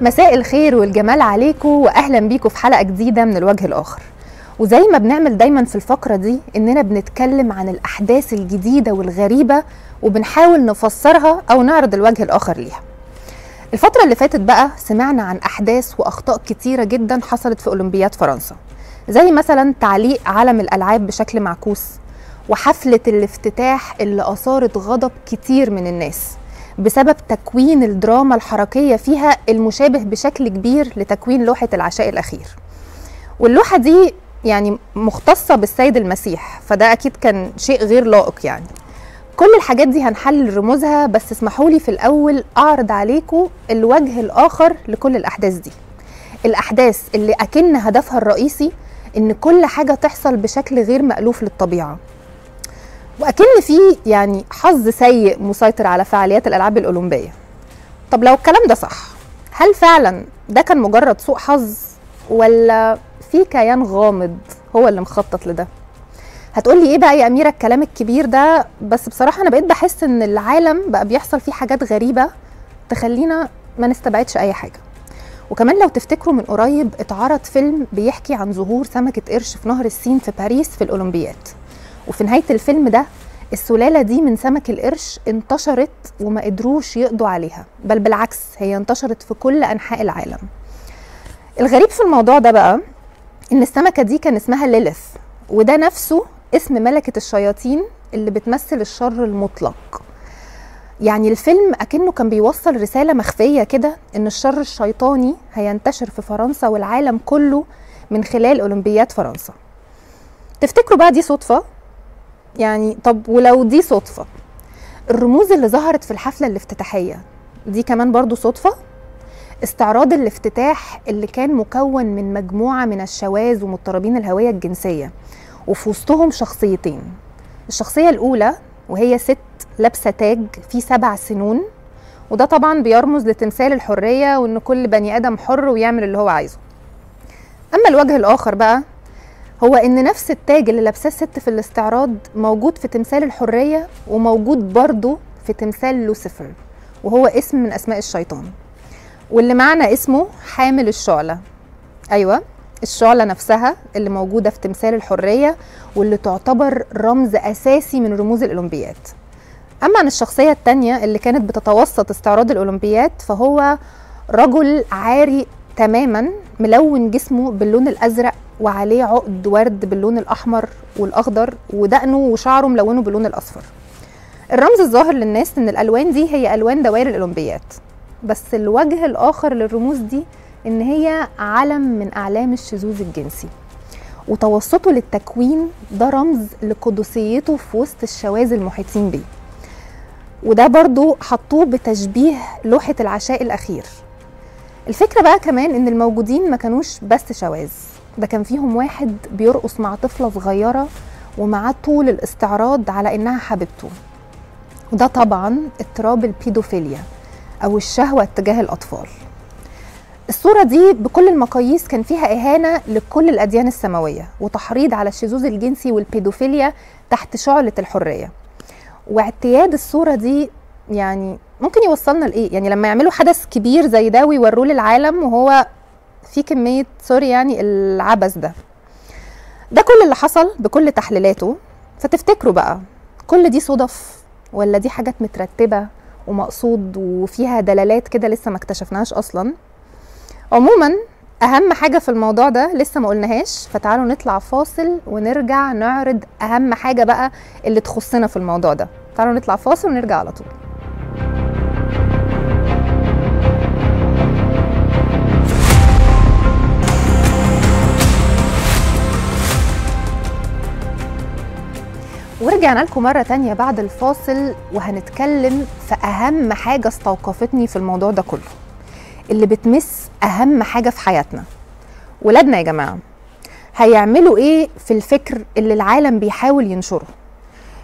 مساء الخير والجمال عليكم واهلا بيكم في حلقه جديده من الوجه الاخر. وزي ما بنعمل دايما في الفقره دي اننا بنتكلم عن الاحداث الجديده والغريبه وبنحاول نفسرها او نعرض الوجه الاخر ليها. الفتره اللي فاتت بقى سمعنا عن احداث واخطاء كتيره جدا حصلت في اولمبياد فرنسا، زي مثلا تعليق علم الالعاب بشكل معكوس، وحفله الافتتاح اللي اثارت غضب كتير من الناس بسبب تكوين الدراما الحركية فيها المشابه بشكل كبير لتكوين لوحة العشاء الأخير. واللوحة دي يعني مختصة بالسيد المسيح، فده أكيد كان شيء غير لائق. يعني كل الحاجات دي هنحلل رموزها، بس اسمحولي في الأول أعرض عليكم الوجه الآخر لكل الأحداث دي. الأحداث اللي أكن هدفها الرئيسي إن كل حاجة تحصل بشكل غير مألوف للطبيعة، وأكن فيه يعني حظ سيء مسيطر على فعاليات الألعاب الأولمبية. طب لو الكلام ده صح، هل فعلا ده كان مجرد سوء حظ ولا في كيان غامض هو اللي مخطط لده؟ هتقولي إيه بقى يا أميرة الكلام الكبير ده؟ بس بصراحة أنا بقيت بحس إن العالم بقى بيحصل فيه حاجات غريبة تخلينا ما نستبعدش أي حاجة. وكمان لو تفتكروا من قريب اتعرض فيلم بيحكي عن ظهور سمكة قرش في نهر السين في باريس في الأولمبياد، وفي نهاية الفيلم ده السلالة دي من سمك القرش انتشرت وما قدروش يقضوا عليها، بل بالعكس هي انتشرت في كل أنحاء العالم. الغريب في الموضوع ده بقى إن السمكة دي كان اسمها ليليث، وده نفسه اسم ملكة الشياطين اللي بتمثل الشر المطلق. يعني الفيلم أكنه كان بيوصل رسالة مخفية كده إن الشر الشيطاني هينتشر في فرنسا والعالم كله من خلال أولمبياد فرنسا. تفتكروا بقى دي صدفة؟ يعني طب ولو دي صدفة، الرموز اللي ظهرت في الحفلة الافتتاحية دي كمان برضو صدفة؟ استعراض الافتتاح اللي كان مكون من مجموعة من الشواذ ومضطربين الهوية الجنسية، وفي وسطهم شخصيتين. الشخصية الأولى وهي ست لابسة تاج فيه 7 سنون، وده طبعا بيرمز لتمثال الحرية وإن كل بني آدم حر ويعمل اللي هو عايزه. أما الوجه الآخر بقى هو إن نفس التاج اللي لابساه الست في الاستعراض موجود في تمثال الحرية، وموجود برضه في تمثال لوسيفر وهو اسم من أسماء الشيطان، واللي معنا اسمه حامل الشعلة. أيوة، الشعلة نفسها اللي موجودة في تمثال الحرية واللي تعتبر رمز أساسي من رموز الأولمبياد. أما عن الشخصية التانية اللي كانت بتتوسط استعراض الأولمبياد، فهو رجل عاري تماما ملون جسمه باللون الأزرق، وعليه عقد ورد باللون الأحمر والأخضر، ودقنه وشعره ملونه باللون الأصفر. الرمز الظاهر للناس إن الألوان دي هي ألوان دوائر الأولمبياد، بس الوجه الآخر للرموز دي إن هي علم من أعلام الشذوذ الجنسي، وتوسطه للتكوين ده رمز لقدسيته في وسط الشواذ المحيطين بيه. وده برضو حطوه بتشبيه لوحة العشاء الأخير. الفكرة بقى كمان إن الموجودين ما كانوش بس شواذ، ده كان فيهم واحد بيرقص مع طفلة صغيرة ومعاه طول الاستعراض على إنها حبيبته، وده طبعا اضطراب البيدوفيليا أو الشهوة اتجاه الأطفال. الصورة دي بكل المقاييس كان فيها إهانة لكل الأديان السماوية وتحريض على الشذوذ الجنسي والبيدوفيليا تحت شعلة الحرية. واعتياد الصورة دي يعني ممكن يوصلنا لإيه؟ يعني لما يعملوا حدث كبير زي ده ويوروه للعالم وهو في كمية سوري يعني العبث ده. ده كل اللي حصل بكل تحليلاته. فتفتكروا بقى كل دي صدف ولا دي حاجات مترتبة ومقصود وفيها دلالات كده لسه ما اكتشفناهاش أصلا؟ عموما أهم حاجة في الموضوع ده لسه ما قلناهاش، فتعالوا نطلع فاصل ونرجع نعرض أهم حاجة بقى اللي تخصنا في الموضوع ده. تعالوا نطلع فاصل ونرجع على طول. ورجعنا لكم مرة تانية بعد الفاصل، وهنتكلم في أهم حاجة استوقفتني في الموضوع ده كله، اللي بتمس أهم حاجة في حياتنا. ولادنا يا جماعة هيعملوا إيه في الفكر اللي العالم بيحاول ينشره؟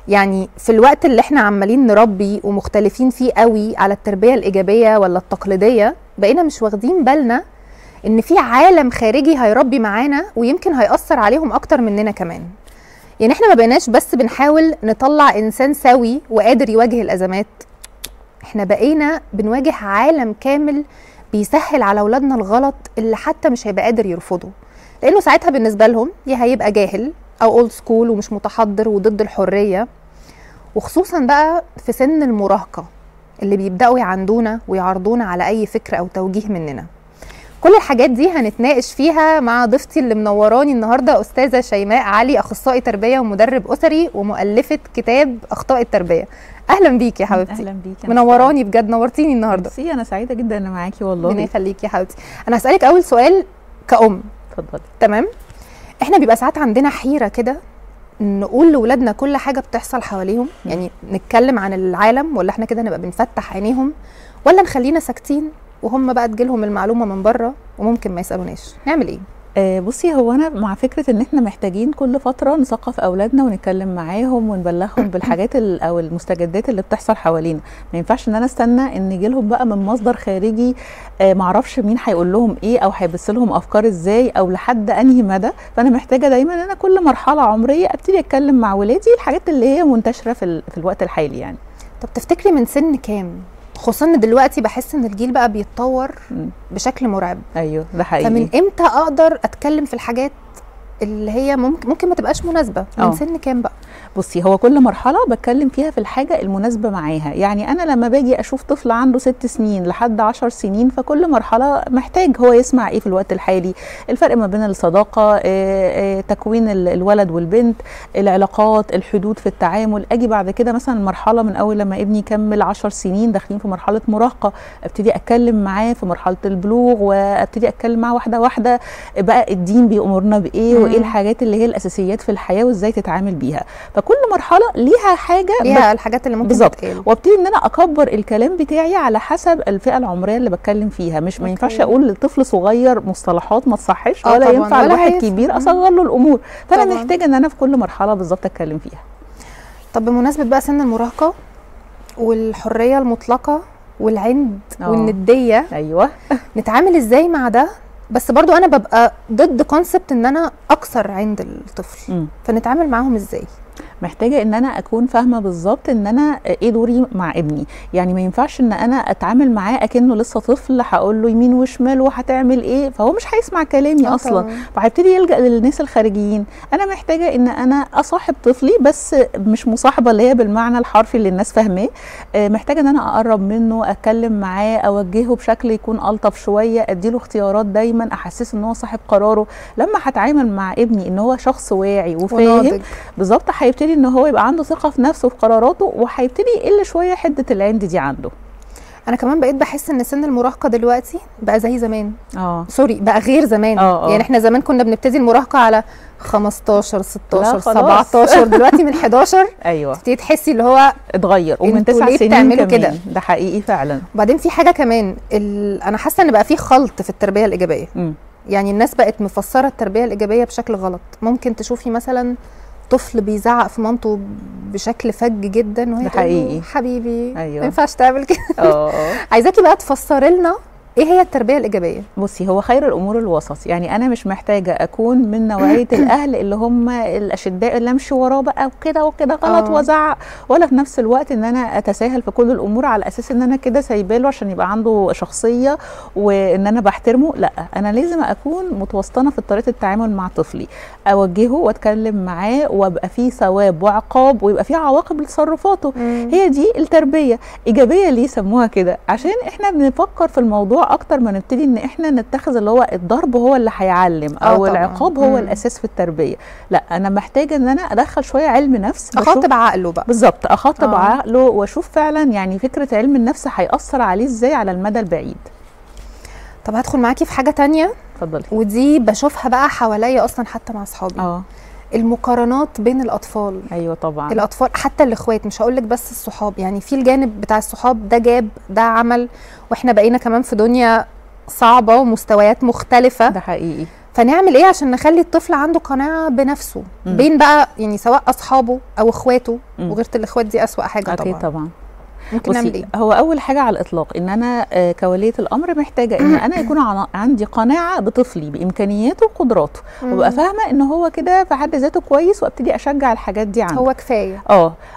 يعني في الوقت اللي احنا عمالين نربي ومختلفين فيه قوي على التربية الإيجابية ولا التقليدية، بقينا مش واخدين بالنا إن في عالم خارجي هيربي معانا ويمكن هيأثر عليهم أكتر مننا كمان. يعني احنا ما بقيناش بس بنحاول نطلع انسان سوي وقادر يواجه الازمات، احنا بقينا بنواجه عالم كامل بيسهل على اولادنا الغلط اللي حتى مش هيبقى قادر يرفضه، لانه ساعتها بالنسبه لهم يا هيبقى جاهل او اولد سكول ومش متحضر وضد الحريه، وخصوصا بقى في سن المراهقه اللي بيبداوا يعندونا ويعرضونا على اي فكر او توجيه مننا. كل الحاجات دي هنتناقش فيها مع ضيفتي اللي منوراني النهارده استاذه شيماء علي، اخصائي تربيه ومدرب اسري ومؤلفه كتاب اخطاء التربيه. اهلا بيكي يا حبيبتي. اهلا بيكي، منوراني بجد، نورتيني النهارده. ميرسي، انا سعيده جدا ان معاكي والله. ربنا يخليكي يا حبيبتي. انا هسالك اول سؤال كأم. اتفضلي. تمام، احنا بيبقى ساعات عندنا حيره كده نقول لاولادنا كل حاجه بتحصل حواليهم، يعني نتكلم عن العالم، ولا احنا كده نبقى بنفتح عينيهم، ولا نخلينا ساكتين وهم بقى تجيلهم المعلومه من بره وممكن ما يسالوناش، نعمل ايه؟ بصي، هو انا مع فكره ان احنا محتاجين كل فتره نثقف اولادنا ونتكلم معاهم ونبلغهم بالحاجات او المستجدات اللي بتحصل حوالينا. ما ينفعش ان انا استنى ان يجيلهم بقى من مصدر خارجي معرفش مين هيقول لهم ايه او هيبث لهم افكار ازاي او لحد انهي مدى. فانا محتاجه دايما ان انا كل مرحله عمريه ابتدي اتكلم مع ولادي الحاجات اللي هي منتشره في الوقت الحالي يعني. طب تفتكري من سن كام؟ خصوصا ان دلوقتي بحس ان الجيل بقى بيتطور بشكل مرعب. ايوه ده حقيقي. فمن امتى اقدر اتكلم في الحاجات اللي هي ممكن ما تبقاش مناسبه؟ من سن كام بقى؟ بصي، هو كل مرحله بتكلم فيها في الحاجه المناسبه معاها. يعني انا لما باجي اشوف طفل عنده 6 سنين لحد 10 سنين، فكل مرحله محتاج هو يسمع ايه في الوقت الحالي، الفرق ما بين الصداقه، تكوين الولد والبنت، العلاقات، الحدود في التعامل. اجي بعد كده مثلا مرحله من اول لما ابني يكمل 10 سنين داخلين في مرحله مراهقه، ابتدي اتكلم معاه في مرحله البلوغ وابتدي اتكلم معاه واحده واحده بقى الدين بيأمرنا بايه وايه الحاجات اللي هي الاساسيات في الحياه وازاي تتعامل بيها. فكل مرحله ليها حاجه، ليها الحاجات اللي ممكن تتقال، وابتدي ان انا اكبر الكلام بتاعي على حسب الفئه العمريه اللي بتكلم فيها. مش ما ينفعش اقول لطفل صغير مصطلحات ما تصحش، ولا ينفع لواحد كبير اصغر له الامور. فانا محتاجه ان انا في كل مرحله بالظبط اتكلم فيها. طب بمناسبه بقى سن المراهقه والحريه المطلقه والعند والنديه، ايوه نتعامل ازاي مع ده؟ بس برضو انا ببقى ضد كونسبت ان انا اكسر عند الطفل، فنتعامل معاهم ازاي؟ محتاجه ان انا اكون فاهمه بالظبط ان انا ايه دوري مع ابني. يعني ما ينفعش ان انا اتعامل معاه اكنه لسه طفل هقول له يمين وشمال وهتعمل ايه، فهو مش هيسمع كلامي اصلا، فهيبتدي يلجأ للناس الخارجيين. انا محتاجه ان انا اصاحب طفلي، بس مش مصاحبه اللي هي بالمعنى الحرفي اللي الناس فاهماه. محتاجه ان انا اقرب منه، اتكلم معاه، اوجهه بشكل يكون الطف شويه، اديله اختيارات دايما، احسسه ان هو صاحب قراره. لما هتعامل مع ابني ان هو شخص واعي وفاهم بالظبط، هيبتدي ان هو يبقى عنده ثقه في نفسه وفي قراراته، وهيبتدي يقل شويه حده العند دي عنده. انا كمان بقيت بحس ان سن المراهقه دلوقتي بقى زي زمان، سوري بقى غير زمان. يعني احنا زمان كنا بنبتدي المراهقه على 15 16 17 دلوقتي من 11 ايوه تبتدي تحسي اللي هو اتغير، ومن 9 سنين كده. ده حقيقي فعلا. وبعدين في حاجه كمان، انا حاسه ان بقى في خلط في التربيه الايجابيه. يعني الناس بقت مفسره التربيه الايجابيه بشكل غلط. ممكن تشوفي مثلا طفل بيزعق في مامته بشكل فج جدا وهي حقيقي حبيبي، أيوة ما ينفعش تعمل كده. عايزاكي بقى تفسري لنا ايه هي التربيه الايجابيه؟ بصي، هو خير الامور الوسط. يعني انا مش محتاجه اكون من نوعيه الاهل اللي هم الاشداء اللي امشي وراه بقى وكده وكده غلط وازعق، ولا في نفس الوقت ان انا اتساهل في كل الامور على اساس ان انا كده سايباله عشان يبقى عنده شخصيه وان انا بحترمه. لا، انا لازم اكون متوسطنه في طريقه التعامل مع طفلي، اوجهه واتكلم معاه وابقى فيه ثواب وعقاب ويبقى فيه عواقب لتصرفاته. هي دي التربيه ايجابيه. ليه سموها كده؟ عشان احنا بنفكر في الموضوع اكتر ما نبتدي ان احنا نتخذ اللي هو الضرب هو اللي هيعلم او العقاب هو الاساس في التربيه. لا، انا محتاجه ان انا ادخل شويه علم نفس، اخاطب عقله بقى بالظبط، اخاطب عقله واشوف فعلا يعني فكره علم النفس هيأثر عليه ازاي على المدى البعيد. طب هدخل معاكي في حاجه تانية. اتفضلي. ودي بشوفها بقى حواليا اصلا حتى مع اصحابي، المقارنات بين الاطفال. ايوه طبعا، الاطفال حتى الاخوات، مش هقول لك بس الصحاب. يعني في الجانب بتاع الصحاب ده جاب ده عمل، واحنا بقينا كمان في دنيا صعبه ومستويات مختلفه. ده حقيقي. فنعمل ايه عشان نخلي الطفل عنده قناعه بنفسه بين بقى يعني سواء اصحابه او اخواته، وغيرة الاخوات دي اسوأ حاجه. أكيد طبعا. بصي، هو اول حاجه على الاطلاق ان انا كوليه الامر محتاجه ان انا يكون عندي قناعه بطفلي بامكانياته وقدراته، وابقى فاهمه ان هو كده في حد ذاته كويس، وابتدي اشجع الحاجات دي عنده هو كفايه.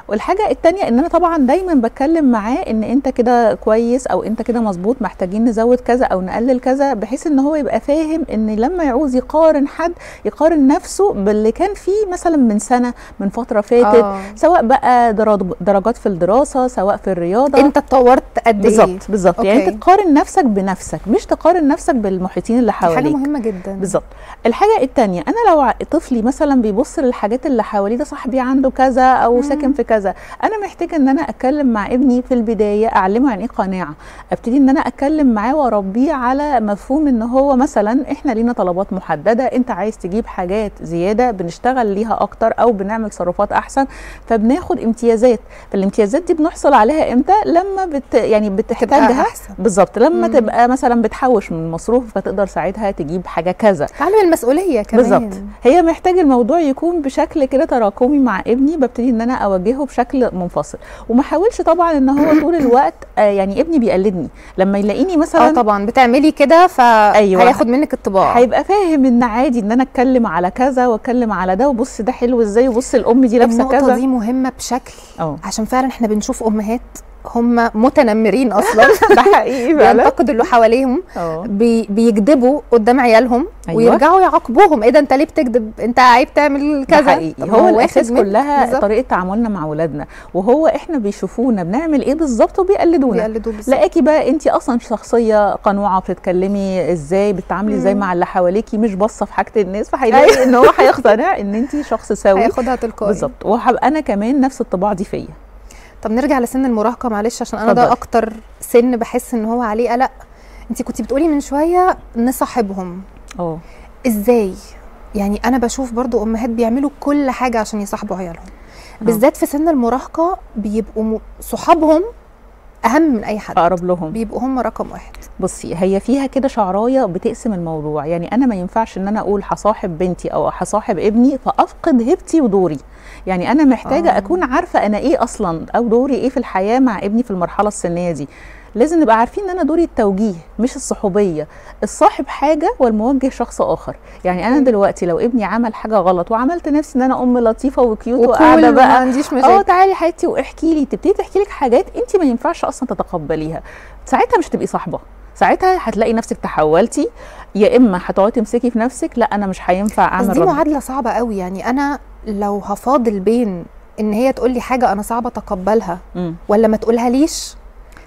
والحاجه الثانيه ان انا طبعا دايما بتكلم معاه ان انت كده كويس او انت كده مظبوط، محتاجين نزود كذا او نقلل كذا، بحيث ان هو يبقى فاهم ان لما يعوز يقارن حد يقارن نفسه باللي كان فيه مثلا من سنه من فتره فاتت، سواء بقى درجات في الدراسه، سواء في الرياضه، انت اتطورت قد ايه بالظبط. بالظبط، يعني انت تقارن نفسك بنفسك، مش تقارن نفسك بالمحيطين اللي حواليك. حاجه مهمه جدا. بالظبط. الحاجه الثانيه، انا لو طفلي مثلا بيبص للحاجات اللي حواليه، ده صاحبي عنده كذا او ساكن في كذا، انا محتاجه ان انا اتكلم مع ابني في البدايه، اعلمه يعني ايه قناعه، ابتدي ان انا اتكلم معاه واربيه على مفهوم ان هو مثلا احنا لينا طلبات محدده، انت عايز تجيب حاجات زياده بنشتغل ليها اكتر او بنعمل تصرفات احسن فبناخد امتيازات، فالامتيازات دي بنحصل عليها امتى؟ لما يعني بتحتاجها. بالظبط، لما تبقى مثلا بتحوش من المصروف فتقدر ساعتها تجيب حاجه كذا. تعلم المسؤوليه كمان. بالظبط، هي محتاج الموضوع يكون بشكل كده تراكمي مع ابني، ببتدي ان انا اوجهه بشكل منفصل، وما احاولش طبعا ان هو طول الوقت يعني ابني بيقلدني، لما يلاقيني مثلا طبعا بتعملي كده هياخد منك الطباع، هيبقى فاهم ان عادي ان انا اتكلم على كذا واتكلم على ده، وبص ده حلو ازاي، وبص الام دي لابسه كذا. النقطه دي مهمه بشكل عشان فعلا احنا بنشوف امهات هم متنمرين اصلا. ده حقيقي فعلا، بينتقدوا اللي حواليهم، بيكذبوا قدام عيالهم. ويرجعوا يعاقبوهم، ايه ده انت ليه بتكذب؟ انت عيب تعمل كذا. ده حقيقي، هو الاساس كلها طريقه تعاملنا مع اولادنا، وهو احنا بيشوفونا بنعمل ايه بالظبط وبيقلدونا. لاقيكي بقى انت اصلا شخصيه قنوعه، بتتكلمي ازاي، بتتعاملي ازاي مع اللي حواليكي، مش باصه في حاجه الناس، فهيلاقي ان هو هيقتنع ان انت شخص سوي، هياخدها تلقائي. بالظبط، وهبقى انا كمان نفس الطباع دي فيا. طب نرجع لسن المراهقه معلش، عشان انا ده اكتر سن بحس ان هو عليه قلق. انت كنت بتقولي من شويه نصاحبهم ازاي؟ يعني انا بشوف برضو امهات بيعملوا كل حاجه عشان يصاحبوا عيالهم، بالذات في سن المراهقه بيبقوا صحابهم اهم من اي حد، اقرب لهم، بيبقوا هم رقم واحد. بصي، هي فيها كده شعرايه بتقسم الموضوع، يعني انا ما ينفعش ان انا اقول هصاحب بنتي او هصاحب ابني فافقد هيبتي ودوري، يعني انا محتاجه اكون عارفه انا ايه اصلا او دوري ايه في الحياه مع ابني في المرحله السنيه دي. لازم نبقى عارفين ان انا دوري التوجيه مش الصحوبيه، الصاحب حاجه والموجه شخص اخر. يعني انا دلوقتي لو ابني عمل حاجه غلط وعملت نفسي ان انا ام لطيفه وكيوت وقاعده بقى ما عنديش مشاكل، تعالي حياتي واحكي لي، تبتدي تحكي لك حاجات انت ما ينفعش اصلا تتقبليها، ساعتها مش تبقي صاحبه، ساعتها هتلاقي نفسك تحولتي، يا اما هتقعدي تمسكي في نفسك لا انا مش هينفع اعمل. بس دي معادله صعبه قوي، يعني انا لو هفاضل بين ان هي تقول لي حاجه انا صعبه اتقبلها ولا ما تقولها ليش،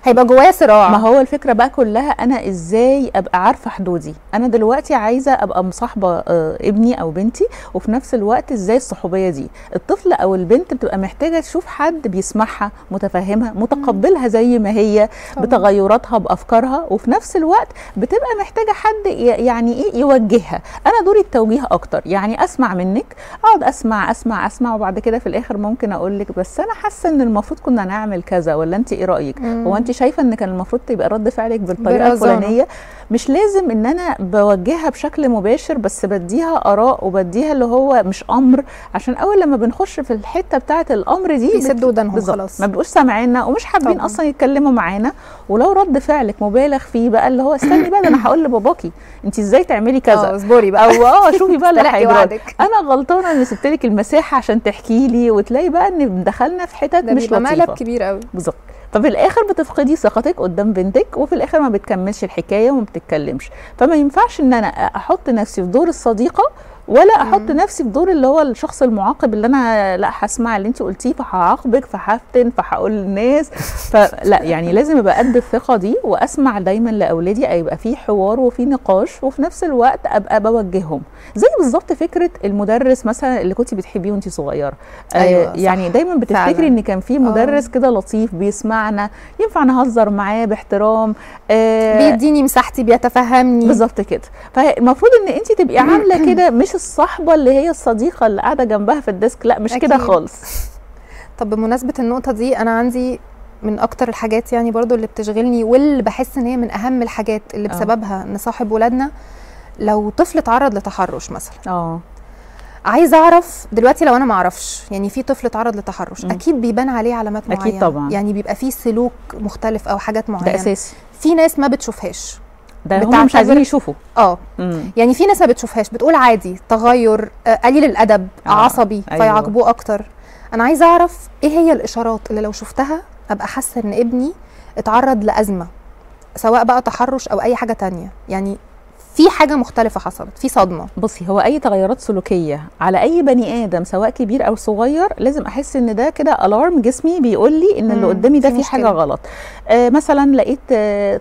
هيبقى جوايا صراع. ما هو الفكره بقى كلها انا ازاي ابقى عارفه حدودي. انا دلوقتي عايزه ابقى مصاحبه ابني او بنتي، وفي نفس الوقت ازاي الصحوبيه دي. الطفل او البنت بتبقى محتاجه تشوف حد بيسمعها، متفهمها، متقبلها زي ما هي بتغيراتها بافكارها، وفي نفس الوقت بتبقى محتاجه حد يعني ايه يوجهها. انا دوري التوجيه اكتر، يعني اسمع منك، اقعد اسمع اسمع اسمع، وبعد كده في الاخر ممكن اقول لك بس انا حاسه ان المفروض كنا نعمل كذا، ولا انت ايه رايك؟ هو انت شايفه ان كان المفروض تبقى رد فعلك بالطريقه الفلانيه. مش لازم ان انا بوجهها بشكل مباشر، بس بديها اراء وبديها اللي هو مش امر، عشان اول لما بنخش في الحته بتاعه الامر دي بيسدوا ودانهم خلاص، ما بيبقوش سامعينا ومش حابين اصلا يتكلموا معانا. ولو رد فعلك مبالغ فيه بقى اللي هو استني بقى، ده انا هقول لباباكي انت ازاي تعملي كذا، اصبري بقى، او شوفي بقى اللي هيجرالك، انا غلطانه اني سبت لك المساحه عشان تحكي لي، وتلاقي بقى ان دخلنا في حتت مش لطيفه، مقلب كبير قوي. بالظبط، ففي الاخر بتفقدي ثقتك قدام بنتك، وفي الاخر ما بتكملش الحكايه وما بتتكلمش. فما ينفعش ان انا احط نفسي في دور الصديقه، ولا احط نفسي في دور اللي هو الشخص المعاقب اللي انا لا هسمع اللي انت قلتيه فهعاقبك فهفتن فهقول للناس، فلا. يعني لازم ابقى قد الثقه دي، واسمع دايما لاولادي، يبقى في حوار وفي نقاش، وفي نفس الوقت ابقى بوجههم. زي بالظبط فكره المدرس مثلا اللي كنت بتحبيه وانت صغيره. أيوة، يعني دايما بتفتكري ان كان في مدرس كده لطيف بيسمعنا، ينفع نهزر معاه باحترام، بيديني مساحتي، بيتفهمني. بالظبط كده، فالمفروض ان انت تبقي عامله كده، مش الصاحبه اللي هي الصديقه اللي قاعده جنبها في الديسك، لا مش كده خالص. طب بمناسبه النقطه دي، انا عندي من اكتر الحاجات يعني برضو اللي بتشغلني، واللي بحس ان هي من اهم الحاجات اللي بسببها نصاحب ولادنا، لو طفل اتعرض لتحرش مثلا. عايزه اعرف دلوقتي لو انا ما اعرفش، يعني في طفل اتعرض لتحرش اكيد بيبان عليه علامات معينه، اكيد طبعا، يعني بيبقى فيه سلوك مختلف او حاجات معينه، ده اساسي. في ناس ما بتشوفهاش، ده هم مش عايزين يشوفوا، يعني في ناس ما بتشوفهاش، بتقول عادي، تغير، قليل الادب، عصبي، أيوة. فيعاقبوه اكتر. انا عايزه اعرف ايه هي الاشارات اللي لو شفتها ابقى حاسه ان ابني اتعرض لازمه، سواء بقى تحرش او اي حاجه تانية، يعني في حاجه مختلفه حصلت، في صدمه. بصي، هو اي تغيرات سلوكيه على اي بني ادم سواء كبير او صغير لازم احس ان ده كده الارم، جسمي بيقول لي ان اللي قدامي ده في حاجه غلط. مثلا لقيت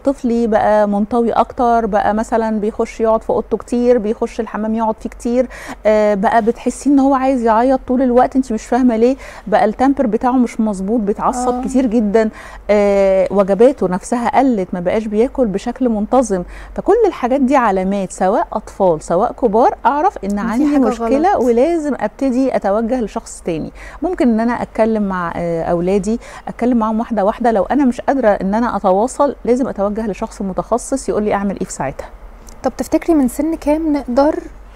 طفلي بقى منطوي اكتر، بقى مثلا بيخش يقعد في اوضته كتير، بيخش الحمام يقعد فيه كتير، بقى بتحسي ان هو عايز يعيط طول الوقت، انت مش فاهمه ليه، بقى التمبر بتاعه مش مظبوط، بيتعصب كتير جدا، وجباته نفسها قلت، ما بقاش بياكل بشكل منتظم. فكل الحاجات دي على سواء اطفال سواء كبار اعرف ان عندي مشكله غلط، ولازم ابتدي اتوجه لشخص تاني. ممكن ان انا اتكلم مع اولادي، اتكلم معاهم واحده واحده، لو انا مش قادره ان انا اتواصل لازم اتوجه لشخص متخصص يقول لي اعمل ايه في ساعتها. طب تفتكري من سن كام نقدر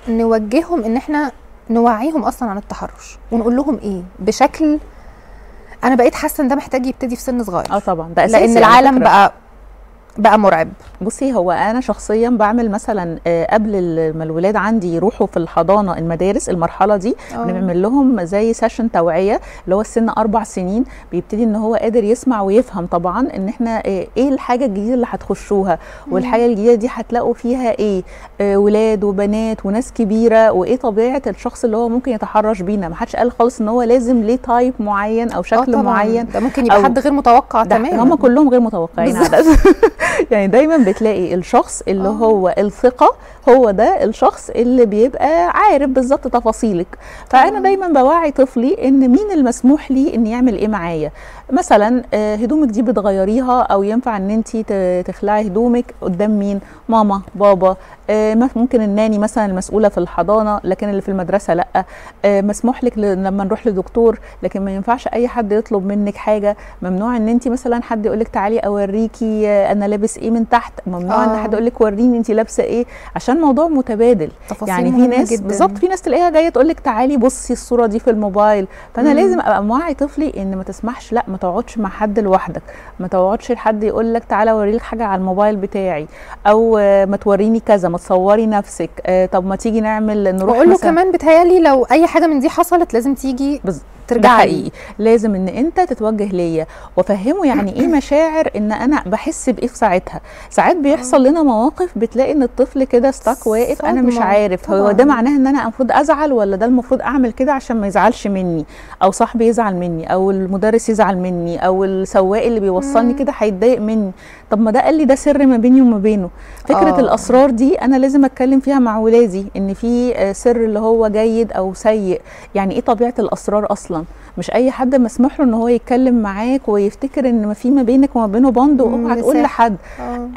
نوجههم ان احنا نوعيهم اصلا عن التحرش، ونقول لهم ايه بشكل؟ انا بقيت حاسه ان ده محتاج يبتدي في سن صغير. طبعا ده اساسي، لان العالم بقى مرعب. بصي، هو انا شخصيا بعمل مثلا قبل ما الولاد عندي يروحوا في الحضانه، المدارس، المرحله دي بنعمل لهم زي سيشن توعيه، اللي هو السن 4 سنين بيبتدي ان هو قادر يسمع ويفهم طبعا ان احنا ايه الحاجه الجديده اللي هتخشوها، والحاجه الجديده دي هتلاقوا فيها ايه، ولاد وبنات وناس كبيره، وايه طبيعه الشخص اللي هو ممكن يتحرش بينا. ما حدش قال خالص ان هو لازم ليه تايب معين او شكل معين، ده ممكن يبقى حد غير متوقع تماما. هم كلهم غير متوقعين يعني دايما بتلاقي الشخص اللي هو الثقة هو ده الشخص اللي بيبقى عارف بالظبط تفاصيلك. فأنا دايما بوعي طفلي إن مين المسموح لي إن يعمل إيه معايا. مثلا هدومك دي بتغيريها، أو ينفع إن أنت تخلعي هدومك قدام مين؟ ماما، بابا، ممكن الناني مثلا المسؤولة في الحضانة، لكن اللي في المدرسة لأ. مسموح لك لما نروح لدكتور، لكن ما ينفعش أي حد يطلب منك حاجة. ممنوع إن أنت مثلا حد يقول لك تعالي أوريكي أنا لابس إيه من تحت، ممنوع إن حد يقول لك وريني أنت لابسة إيه، عشان موضوع متبادل. يعني في ناس بالظبط، في ناس تلاقيها جايه تقول لك تعالي بصي الصوره دي في الموبايل. فانا لازم ابقى موعي طفلي ان ما تسمحش، لا ما تقعدش مع حد لوحدك، ما تقعدش لحد يقول لك تعالى اوريلك حاجه على الموبايل بتاعي، او ما توريني كذا، ما تصوري نفسك، طب ما تيجي نعمل نروح. واقول له كمان بتهيالي لو اي حاجه من دي حصلت لازم تيجي ترجعي، حقيقي لازم ان انت تتوجه ليا، وافهمه يعني ايه مشاعر ان انا بحس بايه في ساعتها. ساعات بيحصل لنا مواقف بتلاقي ان الطفل كده ستاك، واقف، انا مش عارف هو ده معناه ان انا المفروض ازعل، ولا ده المفروض اعمل كده عشان ما يزعلش مني، او صاحبي يزعل مني، او المدرس يزعل مني، او السواق اللي بيوصلني كده هيتضايق مني. طب ما ده قال لي ده سر ما بيني وما بينه. فكره الاسرار دي انا لازم اتكلم فيها مع ولادي، ان في سر اللي هو جيد او سيء، يعني ايه طبيعه الاسرار اصلا. مش اي حد مسموح له ان هو يتكلم معاك ويفتكر ان ما في ما بينك وما بينه بند، واوعى تقول لحد.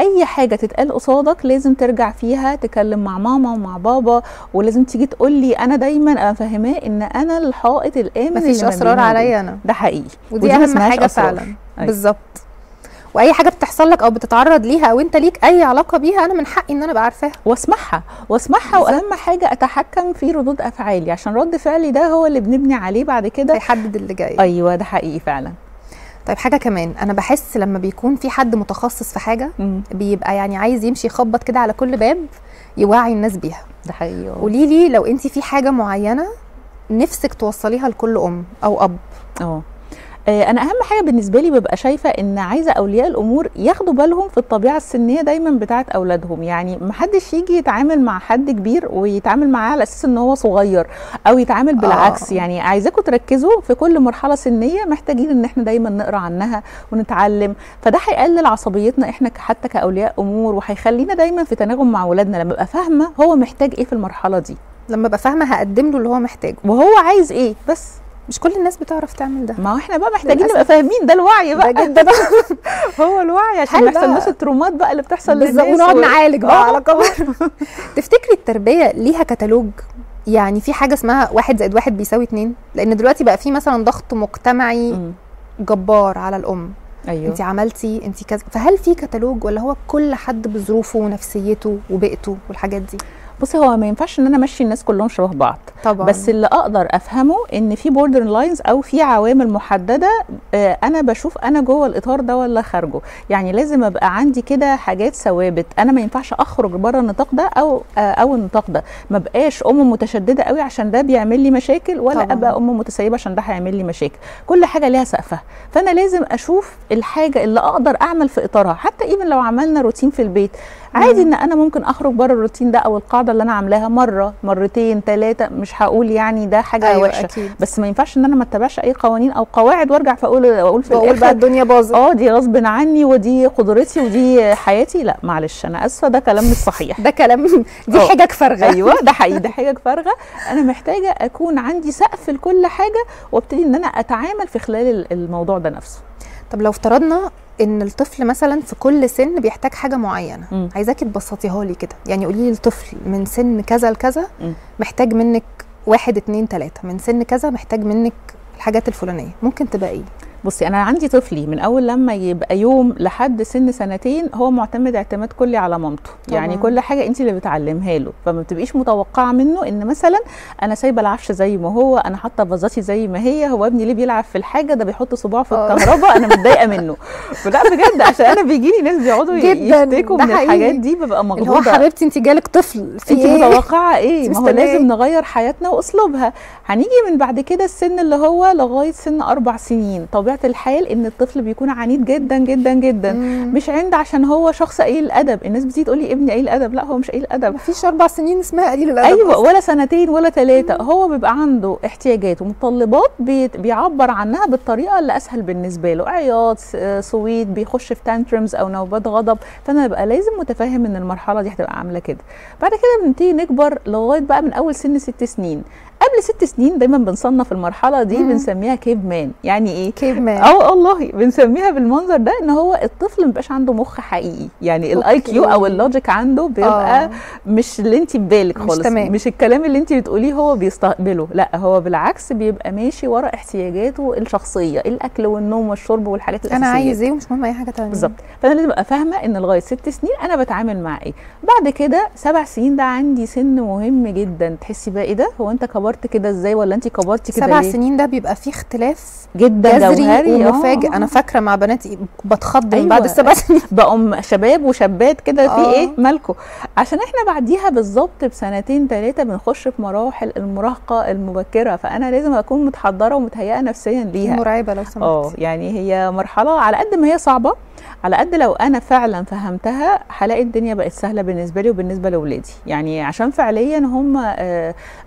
اي حاجه تتقال قصادك لازم ترجع فيها، تكلم مع ماما ومع بابا، ولازم تيجي تقول لي. انا دايما افهماه ان انا الحائط الامن، مفيش اسرار عليا انا، ده حقيقي، ودي اهم حاجه فعلا. بالظبط، واي حاجه بتحصل لك او بتتعرض ليها او انت ليك اي علاقه بيها، انا من حقي ان انا ابقى عارفاها واسمعها، واهم حاجه اتحكم في ردود افعالي، عشان رد فعلي ده هو اللي بنبني عليه بعد كده، هيحدد اللي جاي. ايوه ده حقيقي فعلا. طيب حاجه كمان، انا بحس لما بيكون في حد متخصص في حاجه بيبقى يعني عايز يمشي يخبط كده على كل باب يوعي الناس بيها، ده حقيقي. قولي لي لو انت في حاجه معينه نفسك توصليها لكل ام او اب. انا اهم حاجه بالنسبه لي ببقى شايفه ان عايزه اولياء الامور ياخدوا بالهم في الطبيعه السنيه دايما بتاعه اولادهم. يعني ما حدش يجي يتعامل مع حد كبير ويتعامل معاه على اساس ان هو صغير، او يتعامل بالعكس. يعني عايزاكم تركزوا في كل مرحله سنيه محتاجين ان احنا دايما نقرا عنها ونتعلم، فده هيقلل عصبيتنا احنا حتى كاولياء امور، وهيخلينا دايما في تناغم مع اولادنا. لما ابقى فاهمه هو محتاج ايه في المرحله دي، لما ابقى فاهمه هقدم له اللي هو محتاجه وهو عايز ايه. بس مش كل الناس بتعرف تعمل ده، ما احنا بقى محتاجين نبقى فاهمين ده. الوعي بقى ده هو الوعي، عشان ما يحصلناش الترومات بقى اللي بتحصل للناس، ونقعد نعالج بقى على كبر. تفتكري التربيه ليها كتالوج؟ يعني في حاجه اسمها 1+1=2؟ لان دلوقتي بقى في مثلا ضغط مجتمعي جبار على الام. ايوه انت عملتي، انت كذا، فهل في كتالوج ولا هو كل حد بظروفه ونفسيته وبيئته والحاجات دي؟ بصي هو ما ينفعش ان انا امشي الناس كلهم شبه بعض طبعا، بس اللي اقدر افهمه ان في بوردر لاينز او في عوامل محدده انا بشوف انا جوه الاطار ده ولا خارجه، يعني لازم ابقى عندي كده حاجات ثوابت، انا ما ينفعش اخرج بره النطاق ده او النطاق ده، ما بقاش ام متشدده قوي عشان ده بيعمل لي مشاكل، ولا طبعا ابقى ام متسيبه عشان ده هيعمل لي مشاكل، كل حاجه ليها سقفها، فانا لازم اشوف الحاجه اللي اقدر اعمل في اطارها، حتى ايفن لو عملنا روتين في البيت عادي ان انا ممكن اخرج بره الروتين ده او القاعده اللي انا عاملاها مره مرتين ثلاثه، مش هقول يعني ده حاجه أيوة وحشه أكيد. بس ما ينفعش ان انا ما اتبعش اي قوانين او قواعد وارجع فاقول في الاخر بقى الدنيا باظت، دي غصب عني ودي قدرتي ودي حياتي، لا معلش انا اسفه ده كلام مش صحيح، ده كلام دي حجج فارغه. ايوه ده حقيقي، ده حجج فارغه. انا محتاجه اكون عندي سقف لكل حاجه وابتدي ان انا اتعامل في خلال الموضوع ده نفسه. طب لو افترضنا ان الطفل مثلا في كل سن بيحتاج حاجه معينه، عايزاكي تبسطيها لي كده، يعني قولي لي الطفل من سن كذا لكذا محتاج منك 1 2 3، من سن كذا محتاج منك الحاجات الفلانيه، ممكن تبقى ايه؟ بصي انا عندي طفلي من اول لما يبقى يوم لحد سن 2 سنتين هو معتمد اعتماد كلي على مامته، يعني كل حاجه انت اللي بتعلمها له، فما بتبقيش متوقعه منه ان مثلا انا سايبه العفش زي ما هو، انا حاطه فازاتي زي ما هي، هو ابني ليه بيلعب في الحاجه ده بيحط صباعه في الكهرباء انا متضايقه منه. لا بجد عشان انا بيجيلي ناس بيقعدوا يشتكوا من الحاجات دي، ببقى مغضوبه اللي هو حبيبتي انت جالك طفل في انت متوقعه ايه؟ ما هو لازم نغير حياتنا واسلوبها. هنيجي من بعد كده السن اللي هو لغايه سن 4 سنين، طبيعه الحال ان الطفل بيكون عنيد جدا جدا جدا، مش عند عشان هو شخص قليل الادب، الناس بتيجي تقول لي ابني قليل الادب، لا هو مش قليل الادب، مفيش 4 سنين اسمها قليل الادب، ايوه أصلاً. ولا 2 ولا 3، هو بيبقى عنده احتياجات ومتطلبات بيعبر عنها بالطريقه اللي اسهل بالنسبه له، عياط، صويت، بيخش في تانترمز او نوبات غضب، فانا ببقى لازم متفاهم ان المرحله دي هتبقى عامله كده. بعد كده بنبتدي نكبر لغايه بقى من اول سن 6 سنين، قبل 6 سنين دايما بنصنف المرحله دي بنسميها كيب مان. يعني ايه كيب مان؟ والله بنسميها بالمنظر ده ان هو الطفل ما بيبقاش عنده مخ حقيقي، يعني الاي كيو او اللوجيك عنده بيبقى مش اللي انت ببالك خالص، مش الكلام اللي انت بتقوليه هو بيستقبله، لا هو بالعكس بيبقى ماشي ورا احتياجاته الشخصيه، الاكل والنوم والشرب والحاجات الاساسيه، انا عايز ايه ومش مهم اي حاجه ثانيه بالظبط. فانا لازم ابقى فاهمه ان لغايه 6 سنين انا بتعامل مع ايه. بعد كده 7 سنين ده عندي سن مهم جدا، تحسي بقى ايه ده، هو انت كبرت كده ازاي ولا انت كبرتي كده ليه؟ 7 سنين ده بيبقى فيه اختلاف جدا جذري ومفاجئ. انا فاكره مع بناتي بتخضم بعد 7 سنين بقوا شباب وشابات كده، في ايه مالكم؟ عشان احنا بعديها بالظبط ب2 3 سنين بنخش في مراحل المراهقه المبكره، فانا لازم اكون متحضره ومتهيئه نفسيا ليها. مرعبه لو سمحتي. يعني هي مرحله على قد ما هي صعبه، على قد لو انا فعلا فهمتها هلاقي الدنيا بقت سهله بالنسبه لي وبالنسبه لاولادي، يعني عشان فعليا هم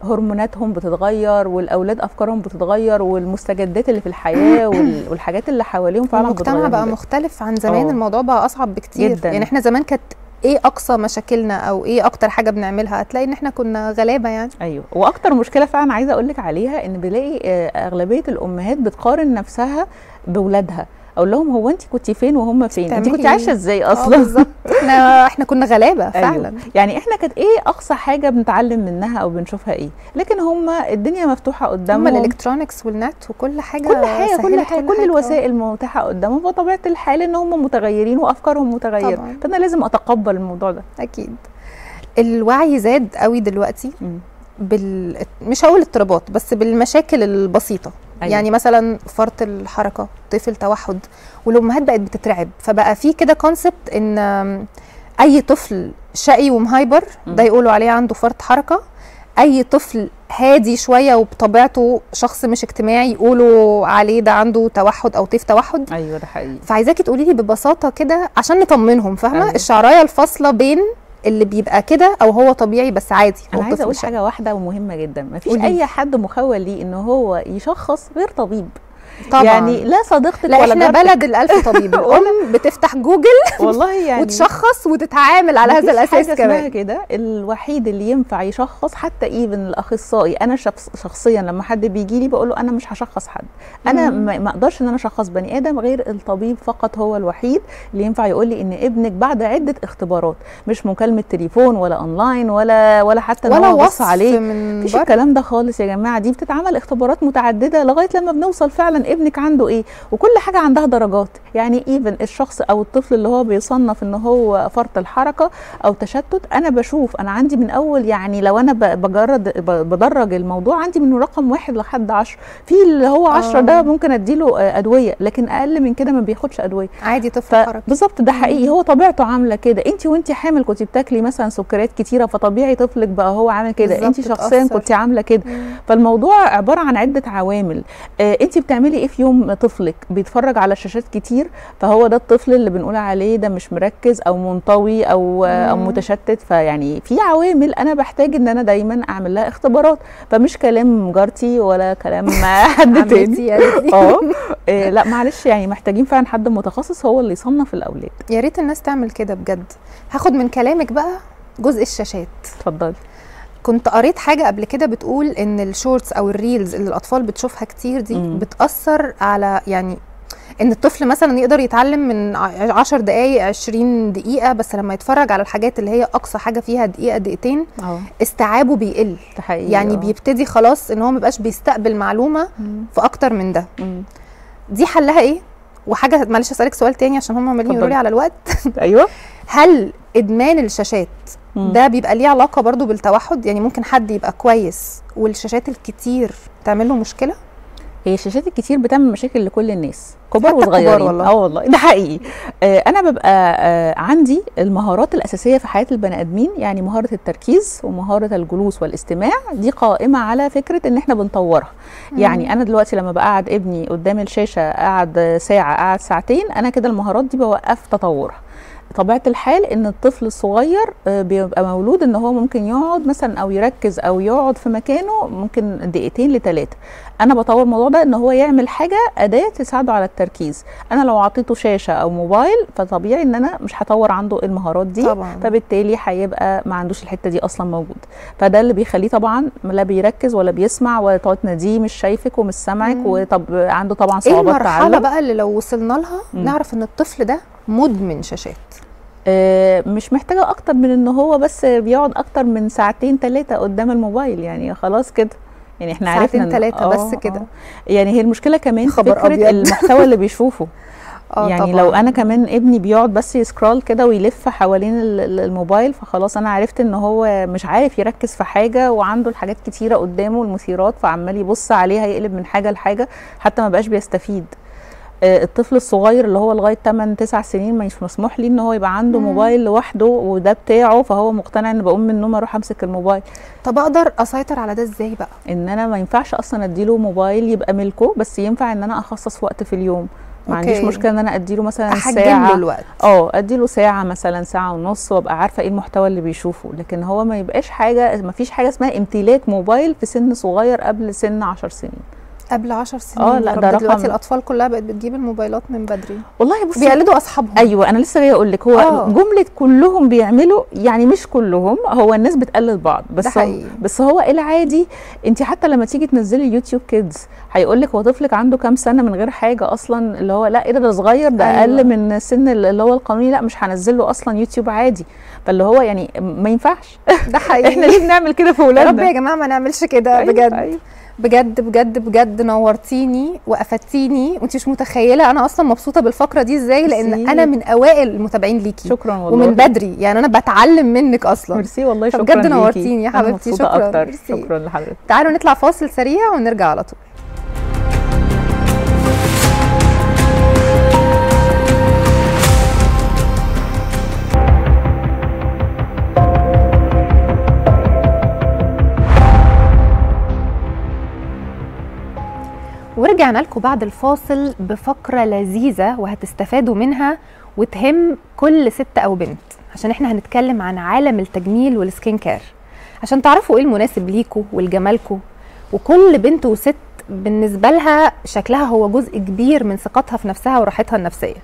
هرموناتهم بتتغير والاولاد افكارهم بتتغير والمستجدات اللي في الحياه والحاجات اللي حواليهم فعلا بتتغير. المجتمع بقى مختلف عن زمان، الموضوع بقى اصعب بكتير جداً. يعني احنا زمان كانت ايه اقصى مشاكلنا او ايه اكتر حاجه بنعملها؟ هتلاقي ان احنا كنا غلابه يعني. ايوه، واكتر مشكله فعلا عايزه اقول لك عليها ان بلاقي اغلبيه الامهات بتقارن نفسها باولادها، اقول لهم هو انت كنتي فين وهم فين؟ انت كنتي عايشه ازاي اصلا؟ بالظبط. احنا كنا غلابه فعلا. أيوه. يعني احنا كانت ايه اقصى حاجه بنتعلم منها او بنشوفها ايه؟ لكن هم الدنيا مفتوحه قدامهم، هم الالكترونكس والنت وكل حاجه، كل الوسائل متاحه قدامهم، وطبيعه الحال ان هم متغيرين وافكارهم متغيره طبعا. فانا لازم اتقبل الموضوع ده. اكيد الوعي زاد قوي دلوقتي مش هقول اضطرابات بس بالمشاكل البسيطه. أيوة. يعني مثلا فرط الحركه، طفل توحد، والامهات بقت بتترعب، فبقى في كده كونسبت ان اي طفل شقي ومهايبر ده يقولوا عليه عنده فرط حركه، اي طفل هادي شويه وبطبيعته شخص مش اجتماعي يقولوا عليه ده عنده توحد او طيف توحد. ايوه ده حقيقي. فعايزاكي تقولي لي ببساطه كده عشان نطمنهم، فاهمه؟ أيوة. الشعرايه الفاصله بين اللي بيبقى كده او هو طبيعي بس عادي. انا عايزه اقول حاجه واحده ومهمه جدا، مفيش اي حد مخول ليه ان هو يشخص غير طبيب طبعا. يعني لا صديقتك ولا جارتك، احنا بلد ال1000 طبيب. الام بتفتح جوجل والله يعني وتشخص وتتعامل على هذا الاساس كمان كده. الوحيد اللي ينفع يشخص حتى ايفن الاخصائي، انا شخصيا لما حد بيجي لي بقول له انا مش هشخص حد، انا ما اقدرش ان انا اشخص بني ادم، غير الطبيب فقط هو الوحيد اللي ينفع يقول لي ان ابنك بعد عده اختبارات، مش مكالمه تليفون ولا اونلاين ولا حتى ان هو بص عليه، مفيش الكلام ده خالص يا جماعه. دي بتتعمل اختبارات متعدده لغايه لما بنوصل فعلا ابنك عنده ايه، وكل حاجه عندها درجات. يعني ايفن الشخص او الطفل اللي هو بيصنف ان هو فرط الحركه او تشتت، انا بشوف انا عندي من اول، يعني لو انا بدرج الموضوع عندي من رقم 1 لحد 10، في اللي هو 10 ده ممكن اديله ادويه، لكن اقل من كده ما بياخدش ادويه عادي، طفل حركي بالظبط. ده حقيقي هو طبيعته عامله كده. انت وانت حامل كنت بتاكلي مثلا سكريات كتيره، فطبيعي طفلك بقى هو عامل كده، انت شخصيا كنت عامله كده. فالموضوع عباره عن عده عوامل. انت بتعملي ايه في يوم طفلك؟ بيتفرج على شاشات كتير، فهو ده الطفل اللي بنقول عليه ده مش مركز او منطوي او متشتت. فيعني في عوامل انا بحتاج ان انا دايما اعمل لها اختبارات، فمش كلام جارتي ولا كلام حد تاني. لا معلش، يعني محتاجين فعلا حد متخصص هو اللي يصنف الاولاد. يا ريت الناس تعمل كده بجد. هاخد من كلامك بقى جزء الشاشات. اتفضلي. كنت قريت حاجه قبل كده بتقول ان الشورتس او الريلز اللي الاطفال بتشوفها كتير دي بتاثر على، يعني ان الطفل مثلا يقدر يتعلم من 10 دقائق 20 دقيقه، بس لما يتفرج على الحاجات اللي هي اقصى حاجه فيها دقيقه دقيقتين استيعابه بيقل حقيقي. يعني بيبتدي خلاص ان هو مبقاش بيستقبل معلومه في اكتر من ده. دي حلها ايه؟ وحاجه معلش اسالك سؤال تاني عشان هم عمالين يقولوا لي على الوقت. ايوه. هل ادمان الشاشات ده بيبقى ليه علاقه برضو بالتوحد؟ يعني ممكن حد يبقى كويس والشاشات الكتير تعمل له مشكله؟ هي الشاشات الكتير بتعمل مشاكل لكل الناس، كبار وصغيرين. والله ده حقيقي. انا ببقى عندي المهارات الاساسيه في حياه البني ادمين، يعني مهاره التركيز ومهاره الجلوس والاستماع، دي قائمه على فكره ان احنا بنطورها. يعني انا دلوقتي لما بقعد ابني قدام الشاشه قعد ساعه قعد ساعتين، انا كده المهارات دي بوقف تطورها. طبيعة الحال ان الطفل الصغير بيبقى مولود ان هو ممكن يقعد مثلا او يركز او يقعد في مكانه ممكن 2 ل 3 دقايق. انا بطور الموضوع ده ان هو يعمل حاجه اداه تساعده على التركيز. انا لو اعطيته شاشه او موبايل فطبيعي ان انا مش هطور عنده المهارات دي طبعاً. فبالتالي هيبقى ما عندوش الحته دي اصلا موجوده، فده اللي بيخليه طبعا لا بيركز ولا بيسمع، ولا تقعد تناديه مش شايفك ومش سامعك، وطب عنده طبعا صعوبات تعلم. ايه المرحله بقى اللي لو وصلنا لها نعرف ان الطفل ده مدمن شاشات؟ مش محتاجه اكتر من ان هو بس بيقعد اكتر من 2 3 ساعات قدام الموبايل، يعني خلاص كده. يعني احنا عرفنا 2 3 ساعات بس كده. يعني هي المشكله كمان فكره المحتوى اللي بيشوفه. يعني طبعاً. لو انا كمان ابني بيقعد بس يسكرول كده ويلف حوالين الموبايل، فخلاص انا عرفت ان هو مش عارف يركز في حاجه، وعنده الحاجات كتيره قدامه المثيرات، فعمال يبص عليها يقلب من حاجه لحاجه حتى ما بقاش بيستفيد. الطفل الصغير اللي هو لغايه 8 9 سنين مش مسموح ليه ان هو يبقى عنده موبايل لوحده وده بتاعه، فهو مقتنع ان بقوم من النوم اروح امسك الموبايل. طب اقدر اسيطر على ده ازاي بقى؟ ان انا ما ينفعش اصلا اديله موبايل يبقى ملكه، بس ينفع ان انا اخصص وقت في اليوم. ما عنديش مشكله ان انا اديله مثلا ساعه الوقت. اديله ساعه مثلا، 1.5 ساعة، وابقى عارفه ايه المحتوى اللي بيشوفه. لكن هو ما يبقاش حاجه، ما فيش حاجه اسمها امتلاك موبايل في سن صغير قبل سن 10 سنين. قبل 10 سنين؟ لا ده رقم. دلوقتي الاطفال كلها بقت بتجيب الموبايلات من بدري والله. بصي بيقلدوا اصحابهم. ايوه انا لسه جايه اقول لك. هو جمله كلهم بيعملوا، يعني مش كلهم، هو الناس بتقلد بعض بس ده حقيقي. بس هو العادي انت حتى لما تيجي تنزلي يوتيوب كيدز هيقول لك هو طفلك عنده كام سنه من غير حاجه اصلا، اللي هو لا ايه ده صغير ده اقل من سن اللي هو القانوني، لا مش هنزل له اصلا يوتيوب عادي. فاللي هو يعني ما ينفعش. ده حقيقي. احنا ليه بنعمل كده في اولادنا؟ يا رب يا جماعه ما نعملش كده بجد. أيوة. بجد بجد بجد نورتيني وافدتيني، وانت مش متخيله انا اصلا مبسوطه بالفقره دي ازاي، لان انا من اوائل المتابعين ليكي. شكرا والله. ومن بدري، يعني انا بتعلم منك اصلا. ميرسي والله، شكرا ليكي بجد، نورتيني يا حبيبتي. شكرا اكتر. شكرا لحضرتك. تعالوا نطلع فاصل سريع ونرجع على طول. ورجعنا لكم بعد الفاصل بفقرة لذيذة وهتستفادوا منها وتهم كل ست أو بنت، عشان احنا هنتكلم عن عالم التجميل والسكين كير، عشان تعرفوا ايه المناسب ليكوا ولجمالكوا. وكل بنت وست بالنسبة لها شكلها هو جزء كبير من ثقتها في نفسها وراحتها النفسية.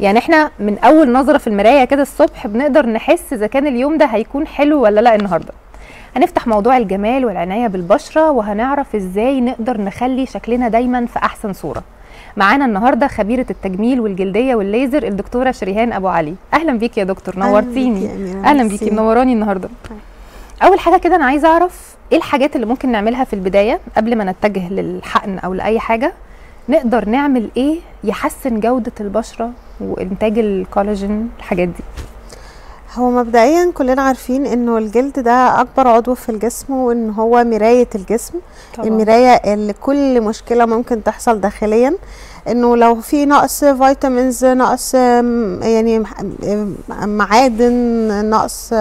يعني احنا من أول نظرة في المراية كده الصبح بنقدر نحس إذا كان اليوم ده هيكون حلو ولا لا. النهاردة هنفتح موضوع الجمال والعناية بالبشرة، وهنعرف ازاي نقدر نخلي شكلنا دايما في احسن صورة. معانا النهاردة خبيرة التجميل والجلدية والليزر الدكتورة شريهان ابو علي. اهلا بيكي يا دكتور، نورتيني. اهلا بيكي، منوراني النهاردة. اول حاجة كده انا عايزة اعرف ايه الحاجات اللي ممكن نعملها في البداية قبل ما نتجه للحقن او لاي حاجة نقدر نعمل ايه يحسن جودة البشرة وانتاج الكولاجين الحاجات دي؟ هو مبدئيا كلنا عارفين انه الجلد ده اكبر عضو في الجسم، وان هو مراية الجسم طبعا. المراية لكل مشكلة ممكن تحصل داخليا، انه لو في نقص فيتامينز، نقص يعني معادن، نقص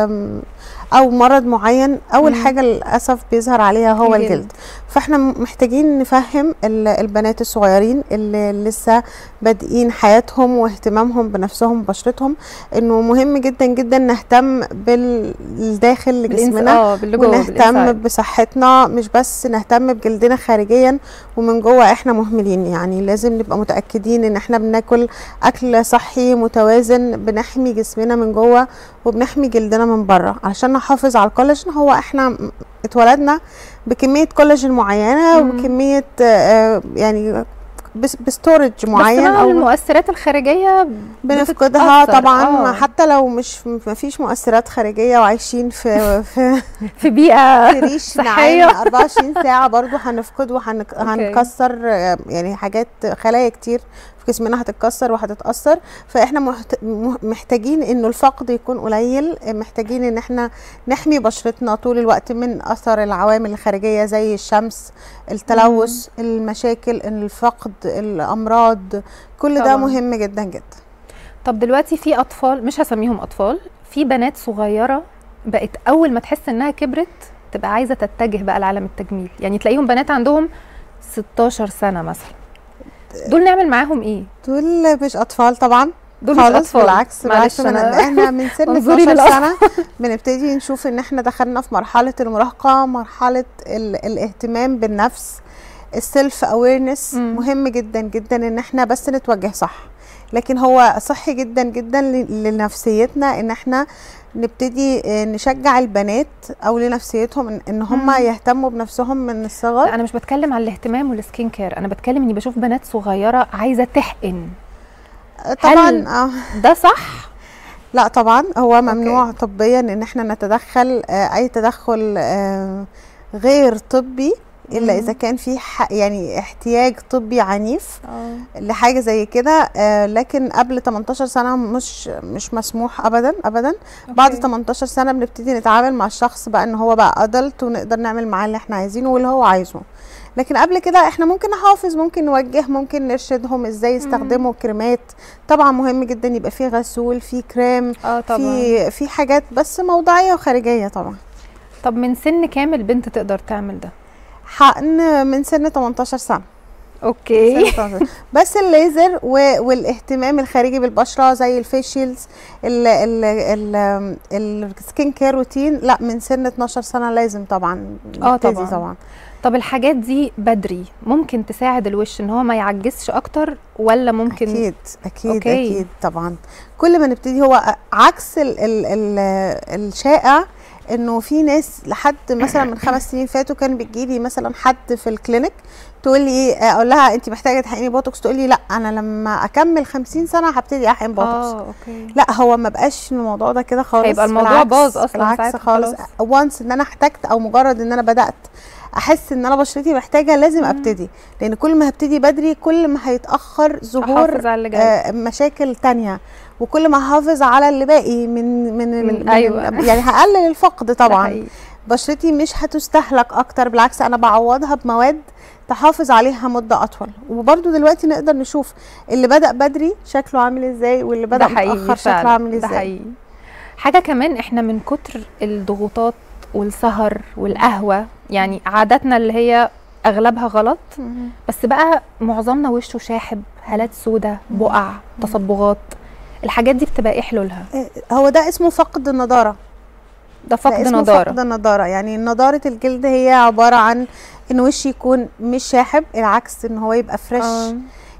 او مرض معين، اول حاجه للاسف بيظهر عليها هو الجلد. فاحنا محتاجين نفهم البنات الصغيرين اللي لسه بادئين حياتهم واهتمامهم بنفسهم وبشرتهم، انه مهم جدا جدا نهتم بالداخل لجسمنا ونهتم بصحتنا، مش بس نهتم بجلدنا خارجيا ومن جوه احنا مهملين. يعني لازم نبقى متاكدين ان احنا بناكل اكل صحي متوازن، بنحمي جسمنا من جوه وبنحمي جلدنا من بره علشان نحافظ على الكولاجين. هو احنا اتولدنا بكميه كولاجين معينه وكميه يعني بستورج معين، او المؤثرات الخارجيه بنفقدها طبعا. حتى لو مش مفيش مؤثرات خارجيه وعايشين في بيئه في ريش صحيه 24 ساعه، برضو هنفقد وهنكسر يعني حاجات، خلايا كتير جسمنا هتتكسر وهتتأثر. فاحنا محتاجين انه الفقد يكون قليل، محتاجين ان احنا نحمي بشرتنا طول الوقت من اثر العوامل الخارجيه زي الشمس، التلوث، المشاكل، الفقد، الامراض، كل ده مهم جدا جدا. طب دلوقتي في اطفال، مش هسميهم اطفال، في بنات صغيره بقت اول ما تحس انها كبرت تبقى عايزه تتجه بقى لعالم التجميل، يعني تلاقيهم بنات عندهم 16 سنه مثلا، دول نعمل معاهم ايه؟ دول مش اطفال طبعا، دول مش اطفال، بالعكس احنا من سن 12 سنه بنبتدي نشوف ان احنا دخلنا في مرحله المراهقه، مرحله الاهتمام بالنفس، السيلف اويرنس. مهم جدا جدا ان احنا بس نتوجه صح، لكن هو صحي جدا جدا لنفسيتنا ان احنا نبتدي نشجع البنات او لنفسيتهم ان هم يهتموا بنفسهم من الصغر. انا مش بتكلم على الاهتمام والسكين كير، انا بتكلم اني بشوف بنات صغيره عايزه تحقن طبعا. ده صح؟ لا طبعا، هو ممنوع طبيا ان احنا نتدخل اي تدخل غير طبي الا اذا كان في يعني احتياج طبي عنيف لحاجه زي كده. لكن قبل 18 سنه مش مسموح ابدا ابدا. بعد 18 سنه بنبتدي نتعامل مع الشخص بقى ان هو بقى ادلت، ونقدر نعمل معاه اللي احنا عايزينه واللي هو عايزه. لكن قبل كده احنا ممكن نحافظ، ممكن نوجه، ممكن نرشدهم ازاي يستخدموا كريمات. طبعا مهم جدا يبقى في غسول، في كريم، في حاجات بس موضعيه وخارجيه طبعا. طب من سن كام البنت تقدر تعمل ده؟ حقن من سن 18 سنه. اوكي. بس الليزر والاهتمام الخارجي بالبشره زي الفيشيلز، السكين كير روتين، لا من سن 12 سنه لازم طبعا. طبعا. طب الحاجات دي بدري ممكن تساعد الوش ان هو ما يعجزش اكتر، ولا ممكن؟ اكيد اكيد اكيد طبعا. كل ما نبتدي، هو عكس الشائع انه في ناس لحد مثلا من 5 سنين فاتوا كان بتجيلي مثلا حد في الكلينيك تقول لي، اقول لها انت محتاجه تحقني بوتوكس، تقول لي لا انا لما اكمل 50 سنه هبتدي احقن بوتوكس. اوكي. لا هو ما بقاش الموضوع ده كده خالص، هيبقى الموضوع باظ اصلا. العكس خالص. وانس ان انا احتجت او مجرد ان انا بدات احس ان انا بشرتي محتاجه، لازم ابتدي، لان كل ما هبتدي بدري كل ما هيتاخر ظهور مشاكل تانية، وكل ما هحافظ على اللي باقي من يعني هقلل الفقد طبعا. بشرتي مش هتستهلك اكتر، بالعكس انا بعوضها بمواد تحافظ عليها مده اطول. وبرده دلوقتي نقدر نشوف اللي بدا بدري شكله عامل ازاي، واللي بدا متاخر شكله عامل ازاي. ده حقيقي. حاجه كمان، احنا من كتر الضغوطات والسهر والقهوه، يعني عاداتنا اللي هي اغلبها غلط، بس بقى معظمنا وشه شاحب، هالات سودة، بقع، تصبغات، الحاجات دي بتبقى ايه حلولها؟ هو ده اسمه فقد النضاره. ده فقد نضاره. فقد النضاره، يعني نضاره الجلد هي عباره عن ان وش يكون مش شاحب، العكس ان هو يبقى فريش،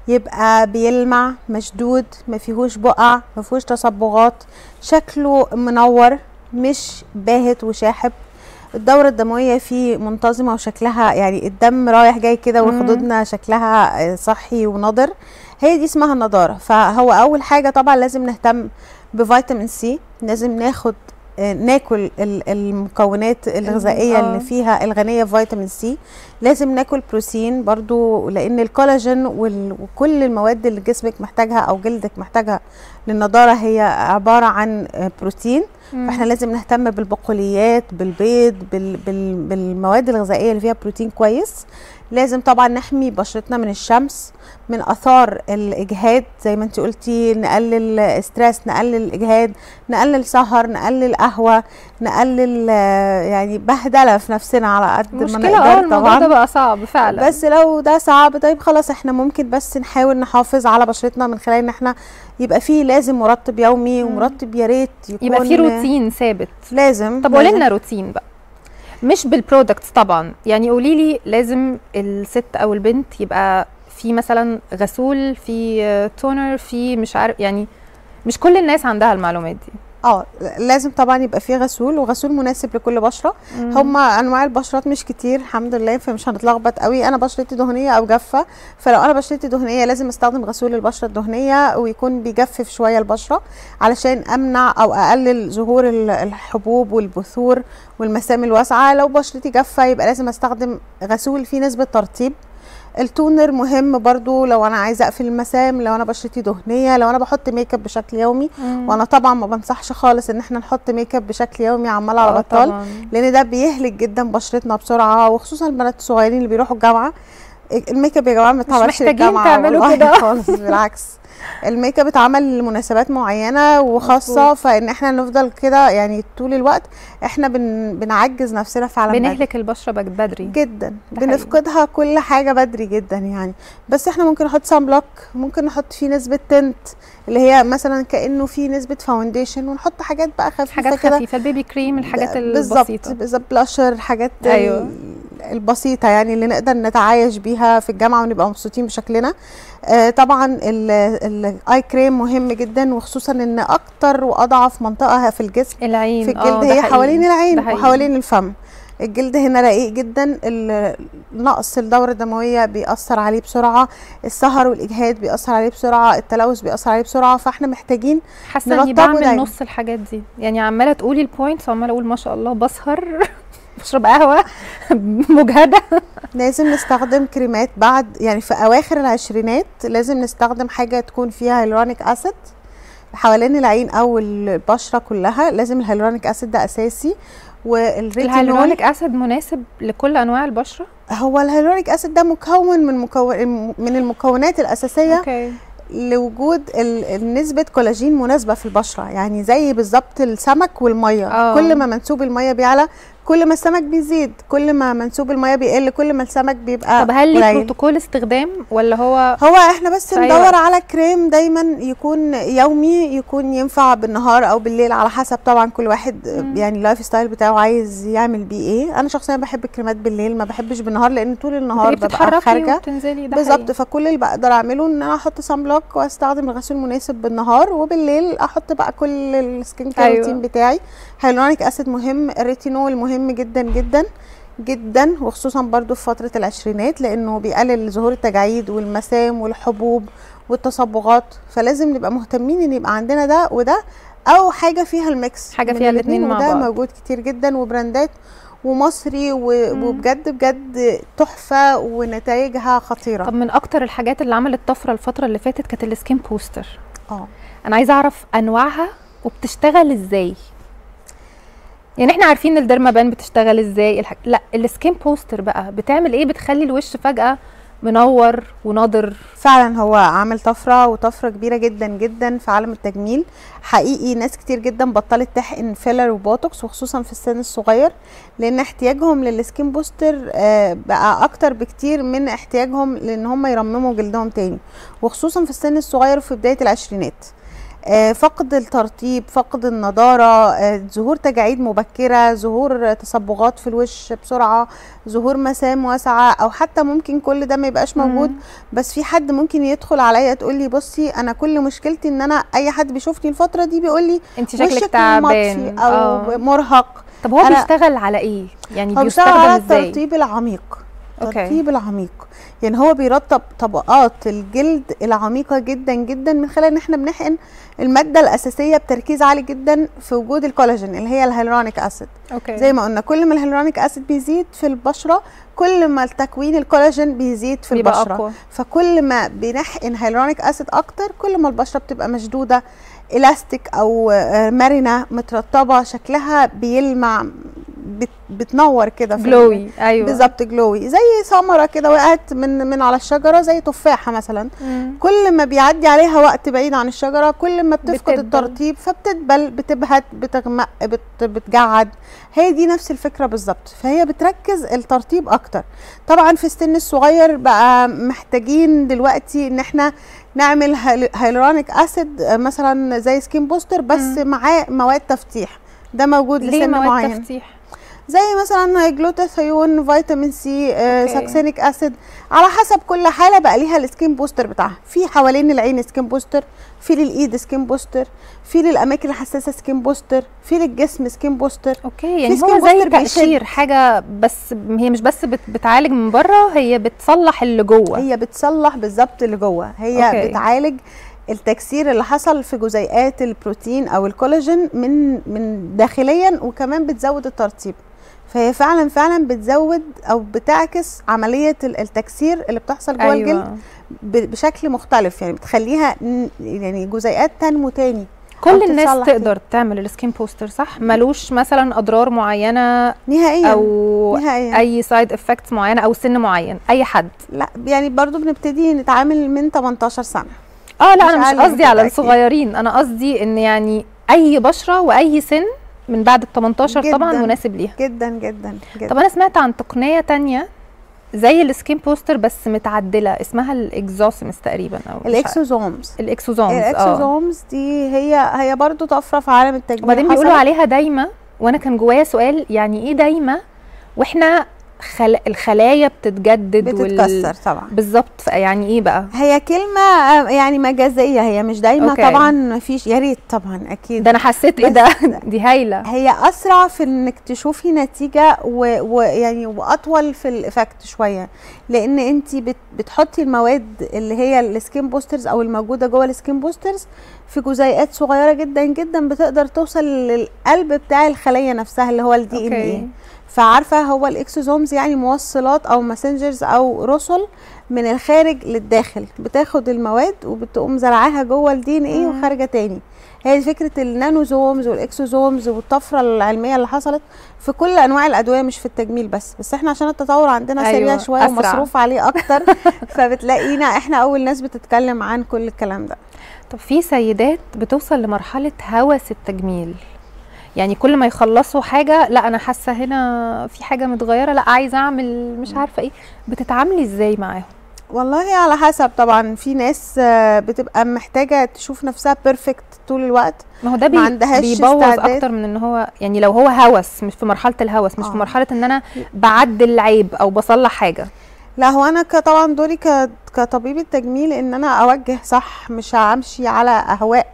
يبقى بيلمع مشدود، ما فيهوش بقع، ما فيهوش تصبغات، شكله منور مش باهت وشاحب. الدورة الدموية فيه منتظمة وشكلها يعني الدم رايح جاي كده، وخدودنا شكلها صحي ونضر. هي دي اسمها النضارة. فهو أول حاجة طبعا لازم نهتم بفيتامين سي، لازم ناخد ناكل المكونات الغذائيه اللي فيها الغنيه في فيتامين سي، لازم ناكل بروتين برضو لان الكولاجين وكل المواد اللي جسمك محتاجها او جلدك محتاجها للنضاره هي عباره عن بروتين. فاحنا لازم نهتم بالبقوليات، بالبيض، بالمواد الغذائيه اللي فيها بروتين كويس. لازم طبعا نحمي بشرتنا من الشمس، من اثار الاجهاد زي ما انت قلتي، نقلل استرس، نقلل الاجهاد، نقلل سهر، نقلل قهوه، نقلل يعني بهدله في نفسنا على قد ما نقدر. طبعا الموضوع ده بقى صعب فعلا، بس لو ده صعب طيب خلاص احنا ممكن بس نحاول نحافظ على بشرتنا من خلال ان احنا يبقى فيه لازم مرطب يومي، ومرطب يا ريت يبقى فيه روتين ثابت لازم. طب قولي لنا روتين بقى، مش بالبرودكتس طبعا، يعني قولي لي لازم الست او البنت يبقى في مثلا غسول، في تونر، في مش عارف، يعني مش كل الناس عندها المعلومات دي. لازم طبعا يبقى فيه غسول، وغسول مناسب لكل بشره. هما انواع البشرات مش كتير الحمد لله، فمش هنتلخبط قوي. انا بشرتي دهنيه او جافه، فلو انا بشرتي دهنيه لازم استخدم غسول البشره الدهنيه ويكون بيجفف شويه البشره علشان امنع او اقلل ظهور الحبوب والبثور والمسام الواسعه. لو بشرتي جافه يبقى لازم استخدم غسول فيه نسبه ترطيب. التونر مهم برضو لو انا عايزه اقفل المسام، لو انا بشرتي دهنيه، لو انا بحط ميك اب بشكل يومي. وانا طبعا ما بنصحش خالص ان احنا نحط ميك اب بشكل يومي عمال على بطال، لان ده بيهلك جدا بشرتنا بسرعه، وخصوصا البنات الصغيرين اللي بيروحوا الجامعه. الميك اب يا جماعه ما اتعملش للجامعه، مش محتاجين تعملوا كده خالص بالعكس، الميك اب اتعمل لمناسبات معينه وخاصه، فان احنا نفضل كده يعني طول الوقت احنا بنعجز نفسنا فعلا، بنهلك البشره بدري جدا، بنفقدها كل حاجه بدري جدا يعني. بس احنا ممكن نحط سان بلوك، ممكن نحط فيه نسبه تنت اللي هي مثلا كانه فيه نسبه فاونديشن، ونحط حاجات بقى خفيفه، حاجات خفيفه، البيبي كريم، الحاجات البسيطه بالظبط، بلاشر، حاجات البسيطه يعني اللي نقدر نتعايش بيها في الجامعه ونبقى مبسوطين بشكلنا. طبعا الاي كريم مهم جدا، وخصوصا ان اكتر واضعف منطقه في الجسم العين، في الجلد، هي حوالين العين وحوالين الفم. الجلد هنا رقيق جدا، نقص الدوره الدمويه بيأثر عليه بسرعه، السهر والاجهاد بيأثر عليه بسرعه، التلوث بيأثر عليه بسرعه، فاحنا محتاجين حاسه اني بعمل نص الحاجات دي يعني، عماله تقولي البوينتس وعماله اقول ما شاء الله بسهر بشرب قهوه مجهده. لازم نستخدم كريمات بعد يعني في اواخر العشرينات، لازم نستخدم حاجه تكون فيها هيلورونيك اسيد حوالين العين او البشره كلها، لازم الهيلورونيك اسيد ده اساسي. والريتينول، الهيلورونيك اسيد مناسب لكل انواع البشره؟ هو الهيلورونيك اسيد ده مكون من المكونات الاساسيه لوجود نسبه كولاجين مناسبه في البشره، يعني زي بالظبط السمك والميه. كل ما منسوب الميه بيعلى كل ما السمك بيزيد، كل ما منسوب الميه بيقل كل ما السمك بيبقى. طب هل ليه بروتوكول استخدام ولا هو احنا بس ندور على كريم دايما يكون يومي، يكون ينفع بالنهار او بالليل على حسب طبعا كل واحد يعني اللايف ستايل بتاعه عايز يعمل بيه ايه. انا شخصيا بحب الكريمات بالليل، ما بحبش بالنهار لان طول النهار ببقى خارجه بالظبط، فكل اللي بقدر اعمله ان انا احط سان بلوك واستخدم الغسول المناسب بالنهار، وبالليل احط بقى كل السكين كير روتين بتاعي. هيلورونيك اسيد مهم، الريتينول مهم جدا جدا جدا، وخصوصا برضو في فترة العشرينات لانه بيقلل ظهور التجاعيد والمسام والحبوب والتصبغات، فلازم نبقى مهتمين ان يبقى عندنا ده وده او حاجة فيها الميكس، حاجة فيها الاثنين مع بعض. وده موجود كتير جدا، وبراندات ومصري وبجد بجد تحفة ونتائجها خطيرة. طب من اكتر الحاجات اللي عملت طفرة الفترة اللي فاتت كانت السكين بوستر. انا عايزة اعرف انواعها وبتشتغل ازاي، يعني احنا عارفين الدرمابان بتشتغل ازاي، لا السكين بوستر بقى بتعمل ايه، بتخلي الوش فجأة منور وناضر. فعلا هو عامل طفره، وطفره كبيره جدا جدا في عالم التجميل حقيقي. ناس كتير جدا بطلت تحقن فيلر وبوتوكس، وخصوصا في السن الصغير، لان احتياجهم للسكين بوستر بقى اكتر بكتير من احتياجهم لان هم يرمموا جلدهم تاني، وخصوصا في السن الصغير وفي بدايه العشرينات. فقد الترطيب، فقد النضارة، ظهور تجاعيد مبكرة، ظهور تصبغات في الوش بسرعة، ظهور مسام واسعة، أو حتى ممكن كل ده ما يبقاش موجود. بس في حد ممكن يدخل عليا تقول لي بصي أنا كل مشكلتي إن أنا أي حد بيشوفني الفترة دي بيقول لي أنت شكلك تعبان أو مرهق. طب هو بيشتغل على إيه؟ يعني بيشتغل على الترطيب العميق. الترطيب العميق، يعني هو بيرطب طبقات الجلد العميقه جدا جدا من خلال ان احنا بنحقن الماده الاساسيه بتركيز عالي جدا في وجود الكولاجين اللي هي الهيلورونيك اسيد. زي ما قلنا كل ما الهيلورونيك اسيد بيزيد في البشره كل ما التكوين الكولاجين بيزيد في البشره أقوى. فكل ما بنحقن هيلورونيك اسيد اكتر كل ما البشره بتبقى مشدوده إلاستيك أو مرنة مترطبة شكلها بيلمع بتنور كده جلوي. أيوة بالظبط جلوي، زي ثمرة كده وقعت من على الشجرة، زي تفاحة مثلا كل ما بيعدي عليها وقت بعيد عن الشجرة كل ما بتفقد الترطيب فبتدبل بتبهت بتغمق بتجعد. هي دي نفس الفكرة بالظبط، فهي بتركز الترطيب أكتر. طبعا في السن الصغير بقى محتاجين دلوقتي إن احنا نعمل هيلورونيك اسيد مثلا زي سكين بوستر بس معاه مواد تفتيح. ده موجود لسن معين تفتيح؟ زي مثلا جلوتاثيون، فيتامين سي، ساكسينيك اسيد، على حسب كل حاله بقى ليها السكين بوستر بتاعها. في حوالين العين سكين بوستر، في للايد سكين بوستر، في للاماكن الحساسه سكين بوستر، في للجسم سكين بوستر. اوكي، يعني هو زي تقشير حاجه، بس هي مش بس بتعالج من بره، هي بتصلح اللي جوه. هي بتصلح بالظبط اللي جوه، هي أوكي. بتعالج التكسير اللي حصل في جزيئات البروتين او الكولاجين من داخليا، وكمان بتزود الترطيب. فهي فعلا فعلا بتزود او بتعكس عمليه التكسير اللي بتحصل جوه الجلد بشكل مختلف، يعني بتخليها يعني جزيئات تنمو تاني. كل الناس تقدر تعمل السكين بوستر صح؟ ملوش مثلا اضرار معينه نهائيا او نهائيا. اي سايد افكتس معينه او سن معين اي حد؟ لا، يعني برضو بنبتدي نتعامل من 18 سنه. لا انا مش قصدي على الصغيرين، انا قصدي ان يعني اي بشره واي سن من بعد ال 18 طبعا مناسب ليها جدا جدا جدا. طب انا سمعت عن تقنيه تانية زي السكين بوستر بس متعدله اسمها الاكزوسومز تقريبا او الاكسوزومز. الاكسوزومز دي هي برضو طفره في عالم التجميل، وبعدين بيقولوا عليها دايمه، وانا كان جوايا سؤال يعني ايه دايمه واحنا الخلايا بتتجدد بتتكسر طبعا. بالظبط، يعني ايه بقى؟ هي كلمه يعني مجازيه، هي مش دايما طبعا. مفيش، يا ريت طبعا اكيد. ده انا حسيت ايه ده دي هايله. هي اسرع في انك تشوفي نتيجه ويعني واطول في الايفكت شويه، لان انت بتحطي المواد اللي هي السكين بوسترز او الموجوده جوه السكين بوسترز في جزيئات صغيره جدا جدا بتقدر توصل للقلب بتاع الخليه نفسها اللي هو الدي ان ايه. فعارفه هو الاكسوزومز يعني موصلات او ماسنجرز او رسل من الخارج للداخل، بتاخد المواد وبتقوم زرعاها جوه الدي ان ايه وخارجه تاني. هي فكره النانوزومز والاكسوزومز والطفره العلميه اللي حصلت في كل انواع الادويه مش في التجميل بس احنا عشان التطور عندنا سريع شويه ومصروف عليه اكتر فبتلاقينا احنا اول ناس بتتكلم عن كل الكلام ده. طب في سيدات بتوصل لمرحله هوس التجميل، يعني كل ما يخلصوا حاجه لا انا حاسه هنا في حاجه متغيره، لا عايزه اعمل مش عارفه ايه، بتتعاملي ازاي معاهم؟ والله على حسب طبعا. في ناس بتبقى محتاجه تشوف نفسها بيرفكت طول الوقت، ما هو ده بيبوظ اكتر من ان هو، يعني لو هو هوس مش في مرحله الهوس، مش في مرحله ان انا بعدل عيب او بصلح حاجه. لا هو انا طبعا دوري كطبيبه تجميل ان انا اوجه صح، مش همشي على اهواء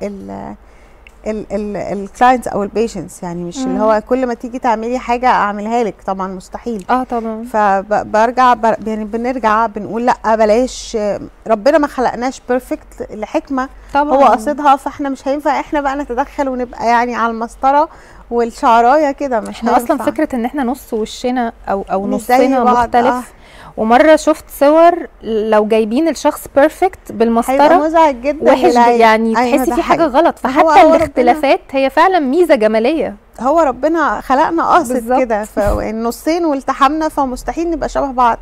الكلاينتس او البيشنتس، يعني مش اللي هو كل ما تيجي تعملي حاجه اعملها لك، طبعا مستحيل. طبعا. فبرجع يعني بنرجع بنقول لا بلاش، ربنا ما خلقناش بيرفكت لحكمه طبعا هو قصدها، فاحنا مش هينفع احنا بقى نتدخل ونبقى يعني على المسطره والشعرايه كده. مش احنا اصلا فكره ان احنا نص وشنا او نصنا مختلف. ومره شفت صور لو جايبين الشخص بيرفكت بالمسطره مزعج جدا، وحش يعني تحسي في حاجه غلط. فحتى الاختلافات هي فعلا ميزه جماليه، هو ربنا خلقنا قاصد كده، فالنصين والتحمنا، فمستحيل نبقى شبه بعض.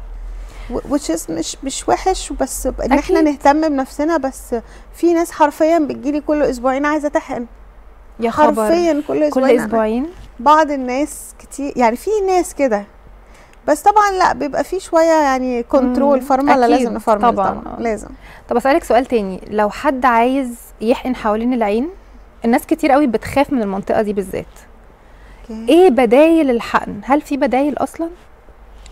مش وحش، بس ان احنا نهتم بنفسنا. بس في ناس حرفيا بتجيلي كل اسبوعين عايزه تحقن، يا خبر، حرفيا كل اسبوعين. بعض الناس كتير يعني، في ناس كده، بس طبعا لا بيبقى فيه شويه يعني كنترول، فرمله لازم نفرمل طبعا لازم. طب اسالك سؤال تاني، لو حد عايز يحقن حوالين العين، الناس كتير قوي بتخاف من المنطقه دي بالذات، ايه بدايل الحقن؟ هل في بدايل اصلا؟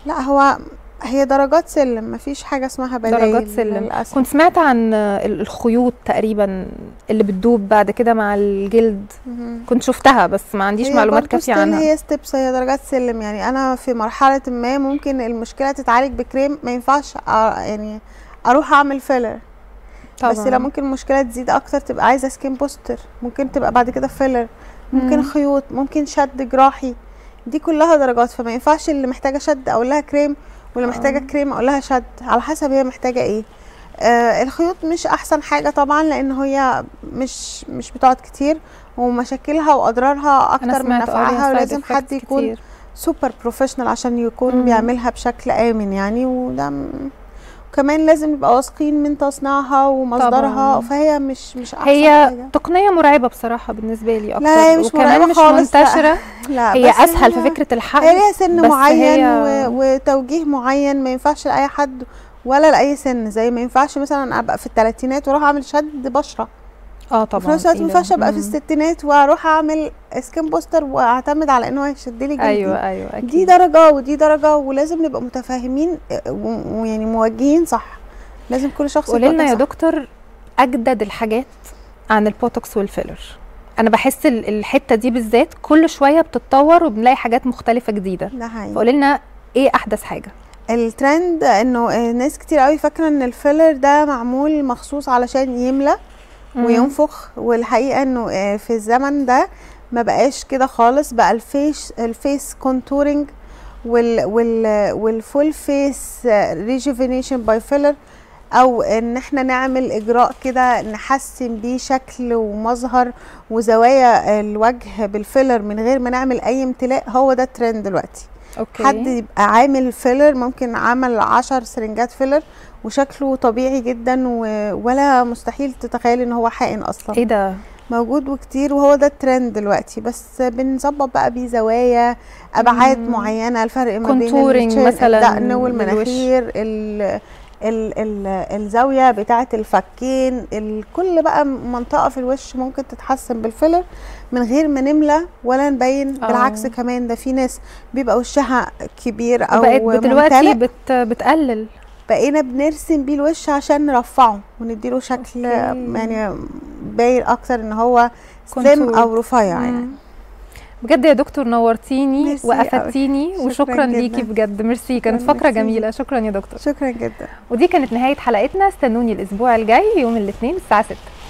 لا هو هي درجات سلم، مفيش حاجه اسمها بلايل. درجات سلم للأسف. كنت سمعت عن الخيوط تقريبا اللي بتدوب بعد كده مع الجلد، كنت شفتها بس ما عنديش معلومات كافيه عنها. هي ستيبس، هي درجات سلم. يعني انا في مرحله ما ممكن المشكله تتعالج بكريم، ما ينفعش يعني اروح اعمل فيلر طبعا. بس لو ممكن المشكله تزيد اكتر تبقى عايزه سكين بوستر، ممكن تبقى بعد كده فيلر، ممكن خيوط، ممكن شد جراحي، دي كلها درجات. فما ينفعش اللي محتاجه شد اقول لها كريم واللي محتاجه كريم اقول لها شد، على حسب هي محتاجه ايه. الخيوط مش احسن حاجه طبعا، لان هي مش بتقعد كتير، ومشاكلها واضرارها اكتر من نفعها، ولازم حد يكون كتير سوبر بروفيشنال عشان يكون بيعملها بشكل امن يعني. وده كمان لازم نبقى واثقين من تصنيعها ومصدرها طبعاً. فهي مش احسن هي حاجة. تقنيه مرعبه بصراحه بالنسبه لي اكتر. لا هي مش وكمان مش منتشره. لا هي اسهل في فكره الحقن، هي ليها سن معين وتوجيه معين، ما ينفعش لاي حد ولا لاي سن. زي ما ينفعش مثلا ابقى في الثلاثينات واروح اعمل شد بشره طبعا، وفي نفس الوقت ما ينفعش ابقى في الستينات واروح اعمل سكين بوستر واعتمد على ان هو هيشد لي جلدي. ايوه أكيد. دي درجه ودي درجه، ولازم نبقى متفاهمين ويعني موجهين صح، لازم كل شخص يبقى. قولي لنا يا دكتور اجدد الحاجات عن البوتوكس والفيلر. انا بحس الحته دي بالذات كل شويه بتتطور وبنلاقي حاجات مختلفه جديده، فقولي لنا ايه احدث حاجه؟ الترند انه ناس كتير قوي فاكره ان الفيلر ده معمول مخصوص علشان يملى وينفخ، والحقيقه انه في الزمن ده ما بقاش كده خالص. بقى الفيس كونتورنج والفول فيس ريجوفينيشن باي فيلر، او ان احنا نعمل اجراء كده نحسن بيه شكل ومظهر وزوايا الوجه بالفيلر من غير ما نعمل اي امتلاء. هو ده الترند دلوقتي. أوكي. حد يبقى عامل فيلر، ممكن عمل 10 سرنجات فيلر وشكله طبيعي جدا ولا مستحيل تتخيل ان هو حقن اصلا. ايه ده موجود وكتير، وهو ده الترند دلوقتي. بس بنظبط بقى بيه زوايا، ابعاد معينه، الفرق ما بين الدقن والمناخير، الزاويه بتاعه الفكين، كل بقى منطقه في الوش ممكن تتحسن بالفيلر من غير ما نملى ولا نبين. بالعكس كمان ده في ناس بيبقى وشها كبير او بقت دلوقتي بتقلل، بقينا بنرسم بيه الوش عشان نرفعه ونديله شكل يعني باين اكتر ان هو سليم او رفيع يعني. بجد يا دكتور نورتيني وافدتيني، وشكرا ليكي بجد. ميرسي، كانت فقره جميله. شكرا يا دكتور. شكرا جدا. ودي كانت نهايه حلقتنا، استنوني الاسبوع الجاي يوم الاثنين الساعه 6.